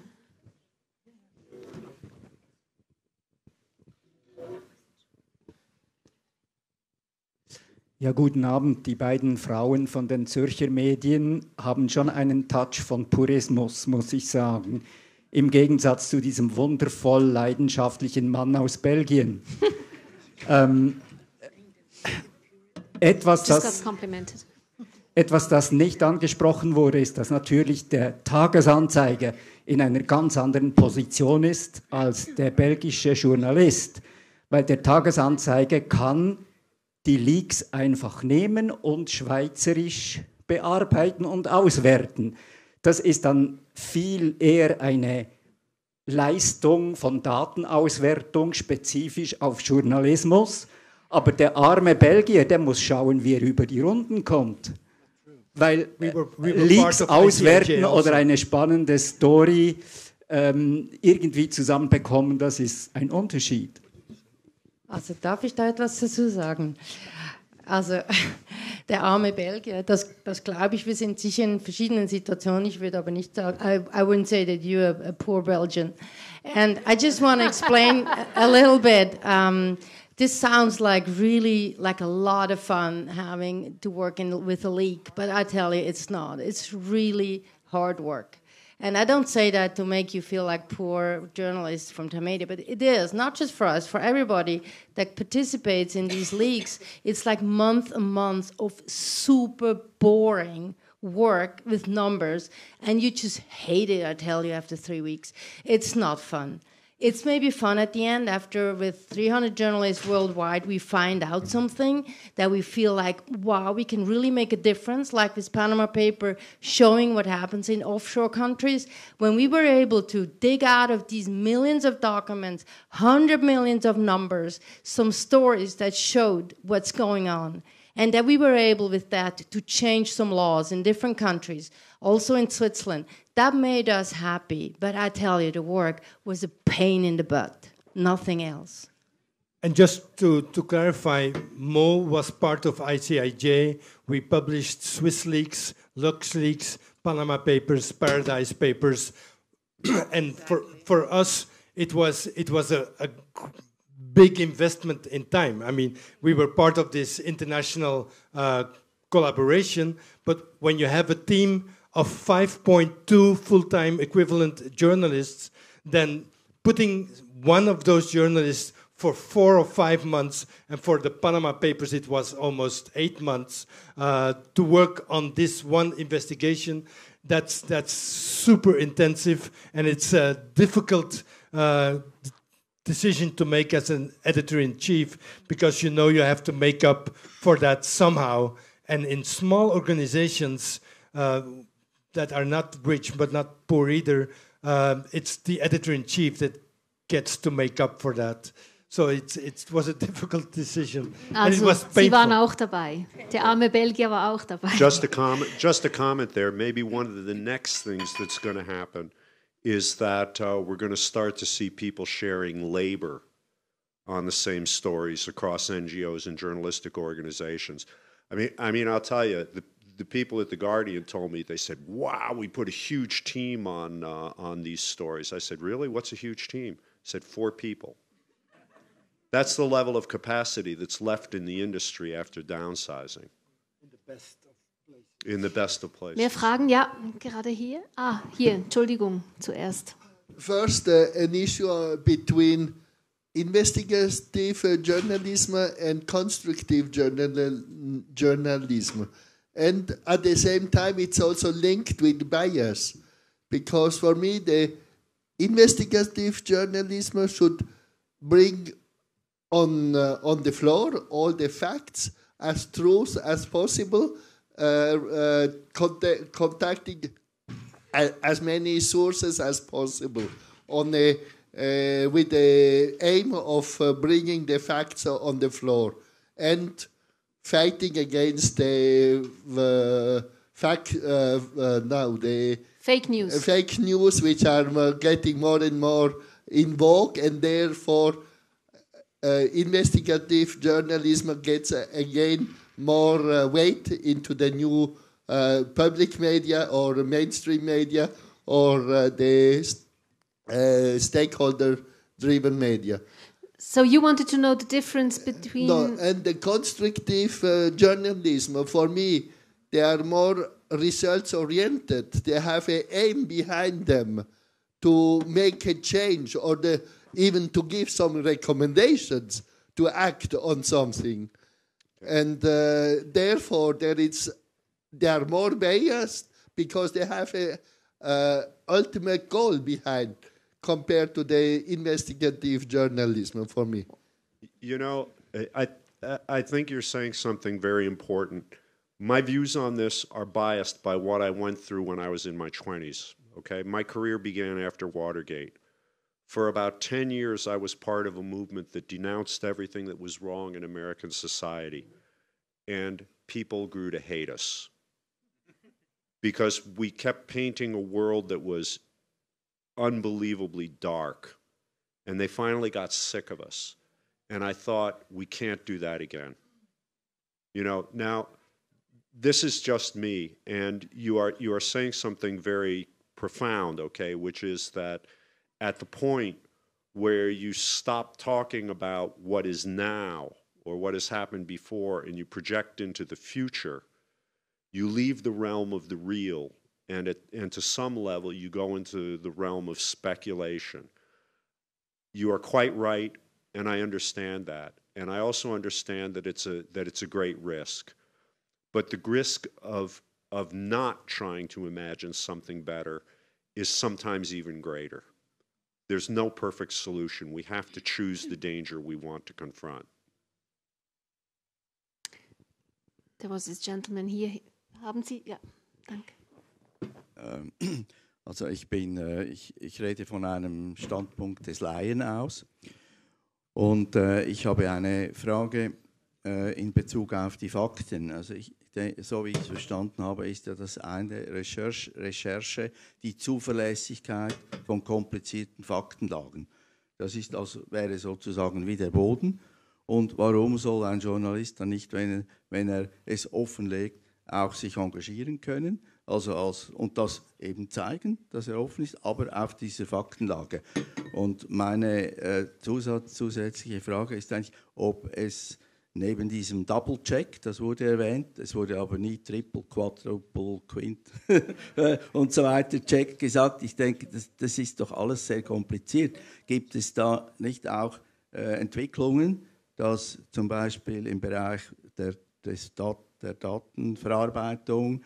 Ja, guten Abend. Die beiden Frauen von den Zürcher Medien haben schon einen Touch von Purismus, muss ich sagen. Im Gegensatz zu diesem wundervoll leidenschaftlichen Mann aus Belgien. Etwas, das nicht angesprochen wurde, ist, dass natürlich der Tagesanzeiger in einer ganz anderen Position ist als der belgische Journalist. Weil der Tagesanzeiger kann die Leaks einfach nehmen und schweizerisch bearbeiten und auswerten. Das ist dann viel eher eine Leistung von Datenauswertung, spezifisch auf Journalismus. Aber der arme Belgier, der muss schauen, wie er über die Runden kommt. Weil Leaks auswerten oder eine spannende Story irgendwie zusammenbekommen, das ist ein Unterschied. Also darf ich da etwas dazu sagen? Also der arme Belgier, das glaube ich, wir sind sicher in verschiedenen Situationen. Ich würde aber nicht sagen, I wouldn't say that you're a poor Belgian. And I just want to explain a little bit. This sounds like really like a lot of fun having to work with a leak, but I tell you, it's not. It's really hard work. And I don't say that to make you feel like poor journalists from Tamedia, but it is, not just for us, for everybody that participates in these leaks. It's like months and months of super boring work with numbers, and you just hate it, I tell you, after 3 weeks. It's not fun. It's maybe fun at the end after, with 300 journalists worldwide, we find out something that we feel like, wow, we can really make a difference, like this Panama paper showing what happens in offshore countries. When we were able to dig out of these millions of documents, 100 million of numbers, some stories that showed what's going on, and that we were able with that to change some laws in different countries, also in Switzerland. That made us happy, but I tell you, the work was a pain in the butt, nothing else. And just to clarify, Mo was part of ICIJ. We published Swiss leaks, Lux leaks, Panama Papers, Paradise Papers, and for us, it was a big investment in time. I mean, we were part of this international collaboration, but when you have a team of 5.2 full-time equivalent journalists, then putting one of those journalists for 4 or 5 months, and for the Panama Papers it was almost 8 months, to work on this one investigation, that's super intensive, and it's a difficult decision to make as an editor-in-chief, because you know you have to make up for that somehow. And in small organizations that are not rich but not poor either, it's the editor-in-chief that gets to make up for that. So it was a difficult decision. And it was painful. Sie waren auch dabei. Der arme Belgier war auch dabei. Just a comment there. Maybe one of the next things that's going to happen is that we're going to start to see people sharing labor on the same stories across NGOs and journalistic organizations. I mean, I'll tell you, the people at The Guardian told me, they said, wow, we put a huge team on these stories. I said, really? What's a huge team? I said, 4 people. That's the level of capacity that's left in the industry after downsizing. In the best of places. Mehr Fragen? Ja, gerade hier. Ah, hier. Entschuldigung, zuerst. First, an issue between investigative journalism and constructive journalism. And at the same time, it's also linked with bias. Because for me, the investigative journalism should bring on the floor all the facts as truth as possible, contacting as many sources as possible with the aim of bringing the facts on the floor and fighting against the fake news, which are getting more and more in vogue, and therefore investigative journalism gets again more weight into the new public media or mainstream media or the stakeholder-driven media. So you wanted to know the difference between... No, and the constructive journalism, for me, they are more results-oriented. They have an aim behind them to make a change or even to give some recommendations to act on something. And therefore, they are more biased because they have an ultimate goal behind compared to the investigative journalism, for me. You know, I think you're saying something very important. My views on this are biased by what I went through when I was in my 20s, okay? My career began after Watergate. For about 10 years, I was part of a movement that denounced everything that was wrong in American society. And people grew to hate us because we kept painting a world that was unbelievably dark. And they finally got sick of us. And I thought, we can't do that again. You know, now, this is just me. And you are saying something very profound, okay, which is that at the point where you stop talking about what is now or what has happened before and you project into the future, you leave the realm of the real and to some level you go into the realm of speculation. You are quite right, and I understand that. And I also understand that it's a great risk. But the risk of not trying to imagine something better is sometimes even greater. There's no perfect solution. We have to choose the danger we want to confront. There was this gentleman here. Haben Sie? Ja, danke. Also ich rede von einem Standpunkt des Laien aus. Und ich habe eine Frage in Bezug auf die Fakten. Also so wie ich es verstanden habe, ist ja das eine Recherche, die Zuverlässigkeit von komplizierten Faktenlagen. Das ist also, wäre sozusagen wie der Boden. Und warum soll ein Journalist dann nicht, wenn er es offenlegt, auch sich engagieren können? Also und das eben zeigen, dass er offen ist, aber auf dieser Faktenlage. Und meine zusätzliche Frage ist eigentlich, ob es neben diesem Double-Check, das wurde erwähnt, es wurde aber nie Triple, Quadruple, Quint und so weiter Check gesagt. Ich denke, das ist doch alles sehr kompliziert. Gibt es da nicht auch Entwicklungen, dass zum Beispiel im Bereich der Datenverarbeitung,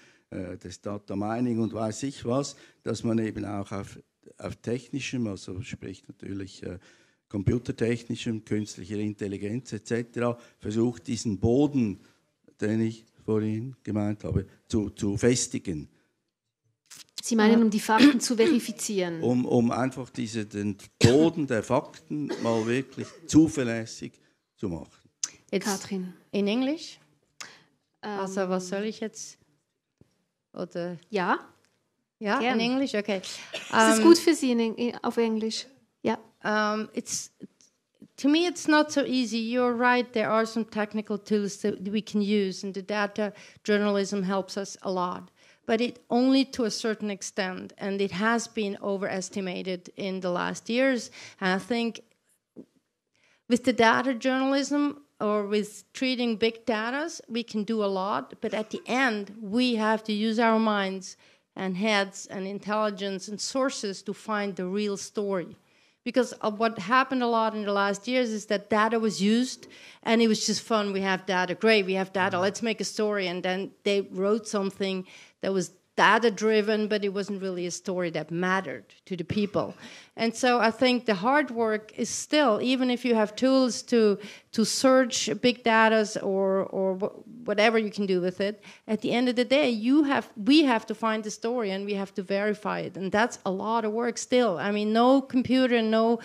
des Data Mining und weiß ich was, dass man eben auch auf technischem, also sprich natürlich computertechnischem, künstlicher Intelligenz etc., versucht, diesen Boden, den ich vorhin gemeint habe, zu festigen. Sie meinen, um die Fakten zu verifizieren? Um einfach den Boden der Fakten mal wirklich zuverlässig zu machen. Jetzt, Katrin. In Englisch? Also was soll ich jetzt? Oder? Ja. Ja, gern. In Englisch, okay. Is it good for you auf Englisch? Yeah. It's to me, it's not so easy. You're right. There are some technical tools that we can use, and the data journalism helps us a lot. But it only to a certain extent, and it has been overestimated in the last years. And I think with the data journalism, or with treating big data, we can do a lot, but at the end, we have to use our minds and heads and intelligence and sources to find the real story. Because what happened a lot in the last years is that data was used, and it was just fun. We have data, great, we have data, let's make a story. And then they wrote something that was data-driven, but it wasn't really a story that mattered to the people. And so I think the hard work is still, even if you have tools to search big data or whatever you can do with it, at the end of the day, we have to find the story and we have to verify it. And that's a lot of work still. I mean, no computer, no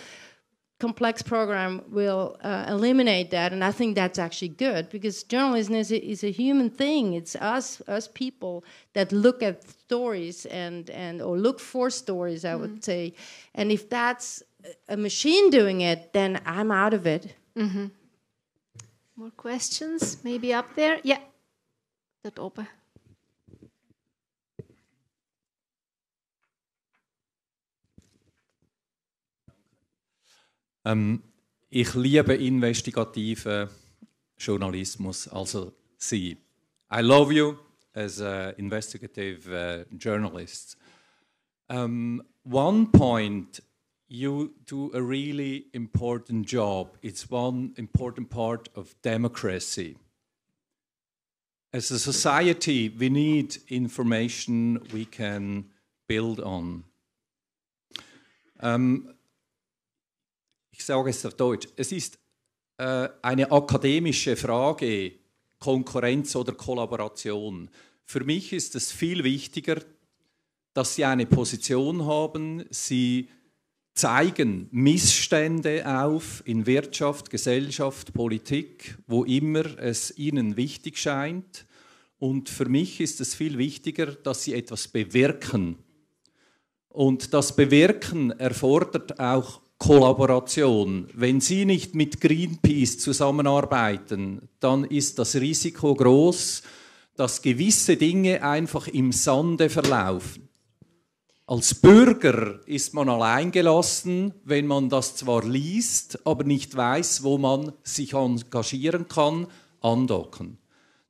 complex program will eliminate that, and I think that's actually good, because journalism is a human thing. It's us people that look at stories and or look for stories, I would say. And if that's a machine doing it, then I'm out of it. Mm-hmm. More questions? Maybe up there? Yeah. That open. Ich liebe investigativen Journalismus, also Sie. I love you as an investigative journalist. One point, you do a really important job. It's one important part of democracy. As a society, we need information we can build on. Ich sage es auf Deutsch, es ist eine akademische Frage, Konkurrenz oder Kollaboration. Für mich ist es viel wichtiger, dass Sie eine Position haben, Sie zeigen Missstände auf in Wirtschaft, Gesellschaft, Politik, wo immer es Ihnen wichtig scheint. Und für mich ist es viel wichtiger, dass Sie etwas bewirken. Und das Bewirken erfordert auch Kollaboration. Wenn Sie nicht mit Greenpeace zusammenarbeiten, dann ist das Risiko groß, dass gewisse Dinge einfach im Sande verlaufen. Als Bürger ist man alleingelassen, wenn man das zwar liest, aber nicht weiß, wo man sich engagieren kann, andocken.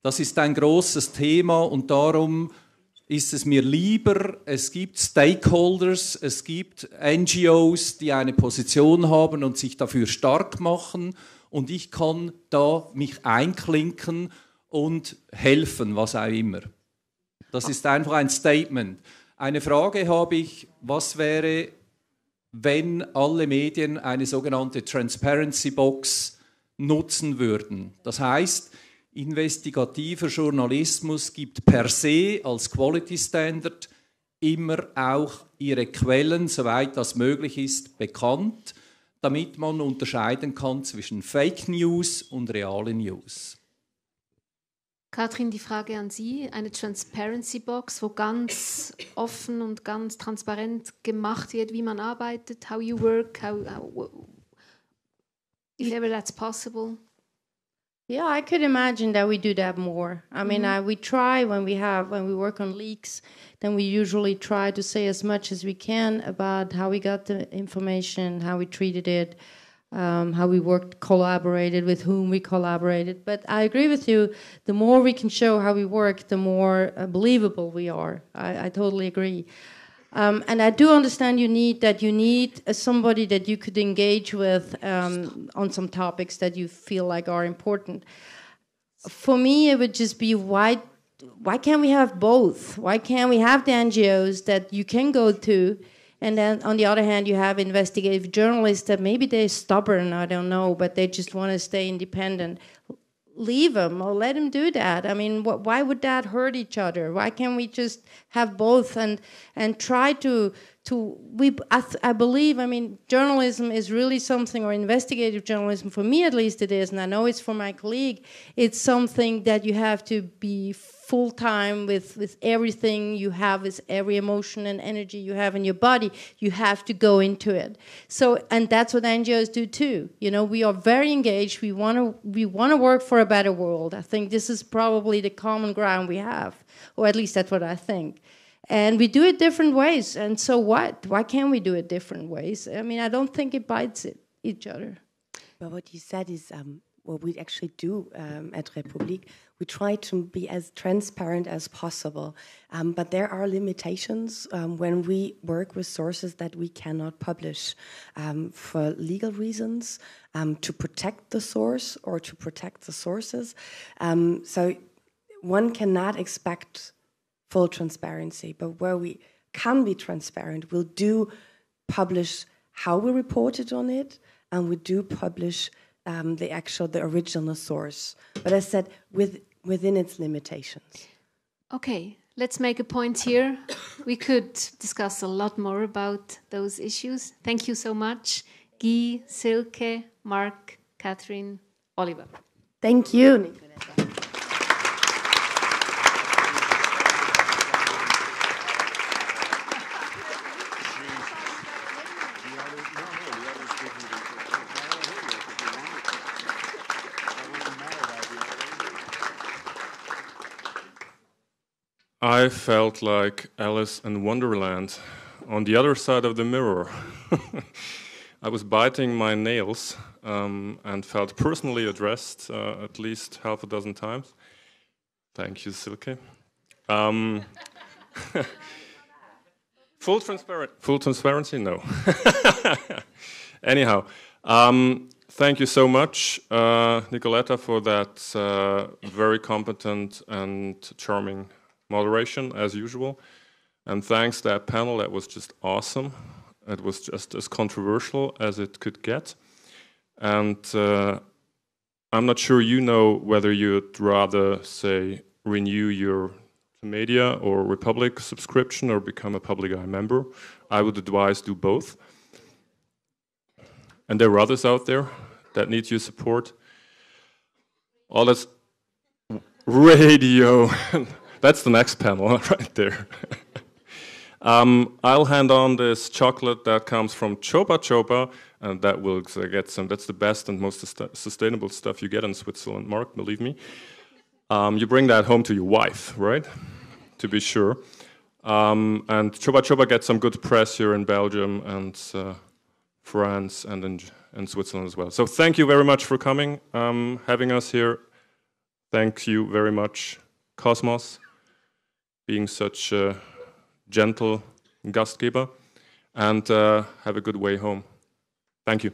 Das ist ein großes Thema und darum ist es mir lieber, es gibt Stakeholders, es gibt NGOs, die eine Position haben und sich dafür stark machen, und ich kann da mich einklinken und helfen, was auch immer. Das ist einfach ein Statement. Eine Frage habe ich, was wäre, wenn alle Medien eine sogenannte Transparency Box nutzen würden? Das heißt, investigativer Journalismus gibt per se als Quality Standard immer auch ihre Quellen, soweit das möglich ist, bekannt, damit man unterscheiden kann zwischen Fake News und realen News. Katrin, die Frage an Sie, eine Transparency Box, wo ganz offen und ganz transparent gemacht wird, wie man arbeitet, how you work, if ever that's possible. Yeah, I could imagine that we do that more. I mean, we try when we work on leaks, then we usually try to say as much as we can about how we got the information, how we treated it, how we worked, collaborated, with whom we collaborated. But I agree with you, the more we can show how we work, the more believable we are. I totally agree. And I do understand you need somebody that you could engage with on some topics that you feel like are important. For me, it would just be why can't we have both? Why can't we have the NGOs that you can go to, and then on the other hand you have investigative journalists that maybe they're stubborn, I don't know, but they just want to stay independent. Leave them or let them do that. I mean, why would that hurt each other? Why can't we just have both and try I believe, I mean, journalism is really something, or investigative journalism, for me at least it is, and I know it's for my colleague, it's something that you have to be full-time with everything you have, with every emotion and energy you have in your body, you have to go into it. So, and that's what NGOs do too. You know, we are very engaged. We want to work for a better world. I think this is probably the common ground we have, or at least that's what I think. And we do it different ways. And so what? Why can't we do it different ways? I mean, I don't think it bites each other. But what you said is what we actually do at Republik. We try to be as transparent as possible, but there are limitations when we work with sources that we cannot publish for legal reasons, to protect the source or to protect the sources. So one cannot expect full transparency, but where we can be transparent, we'll do publish how we reported on it, and we do publish the original source. But as I said, within its limitations. Okay, let's make a point here. We could discuss a lot more about those issues. Thank you so much, Gie, Sylke, Mark, Catherine, Oliver. Thank you, Nicoletta. I felt like Alice in Wonderland on the other side of the mirror. I was biting my nails and felt personally addressed at least half a dozen times. Thank you, Sylke. Full transparency? No. Anyhow, thank you so much, Nicoletta, for that very competent and charming moderation, as usual, and thanks to that panel. That was just awesome. It was just as controversial as it could get, and I'm not sure you know whether you'd rather, say, renew your Tamedia or Republik subscription or become a Public Eye member. I would advise do both, and there are others out there that need your support. All that's radio. That's the next panel right there. I'll hand on this chocolate that comes from Choba Choba, and that will get some. That's the best and most sustainable stuff you get in Switzerland, Mark, believe me. You bring that home to your wife, right? To be sure. And Choba Choba gets some good press here in Belgium and France and in Switzerland as well. So thank you very much for coming, having us here. Thank you very much, Cosmos, being such a gentle Gastgeber, and have a good way home. Thank you.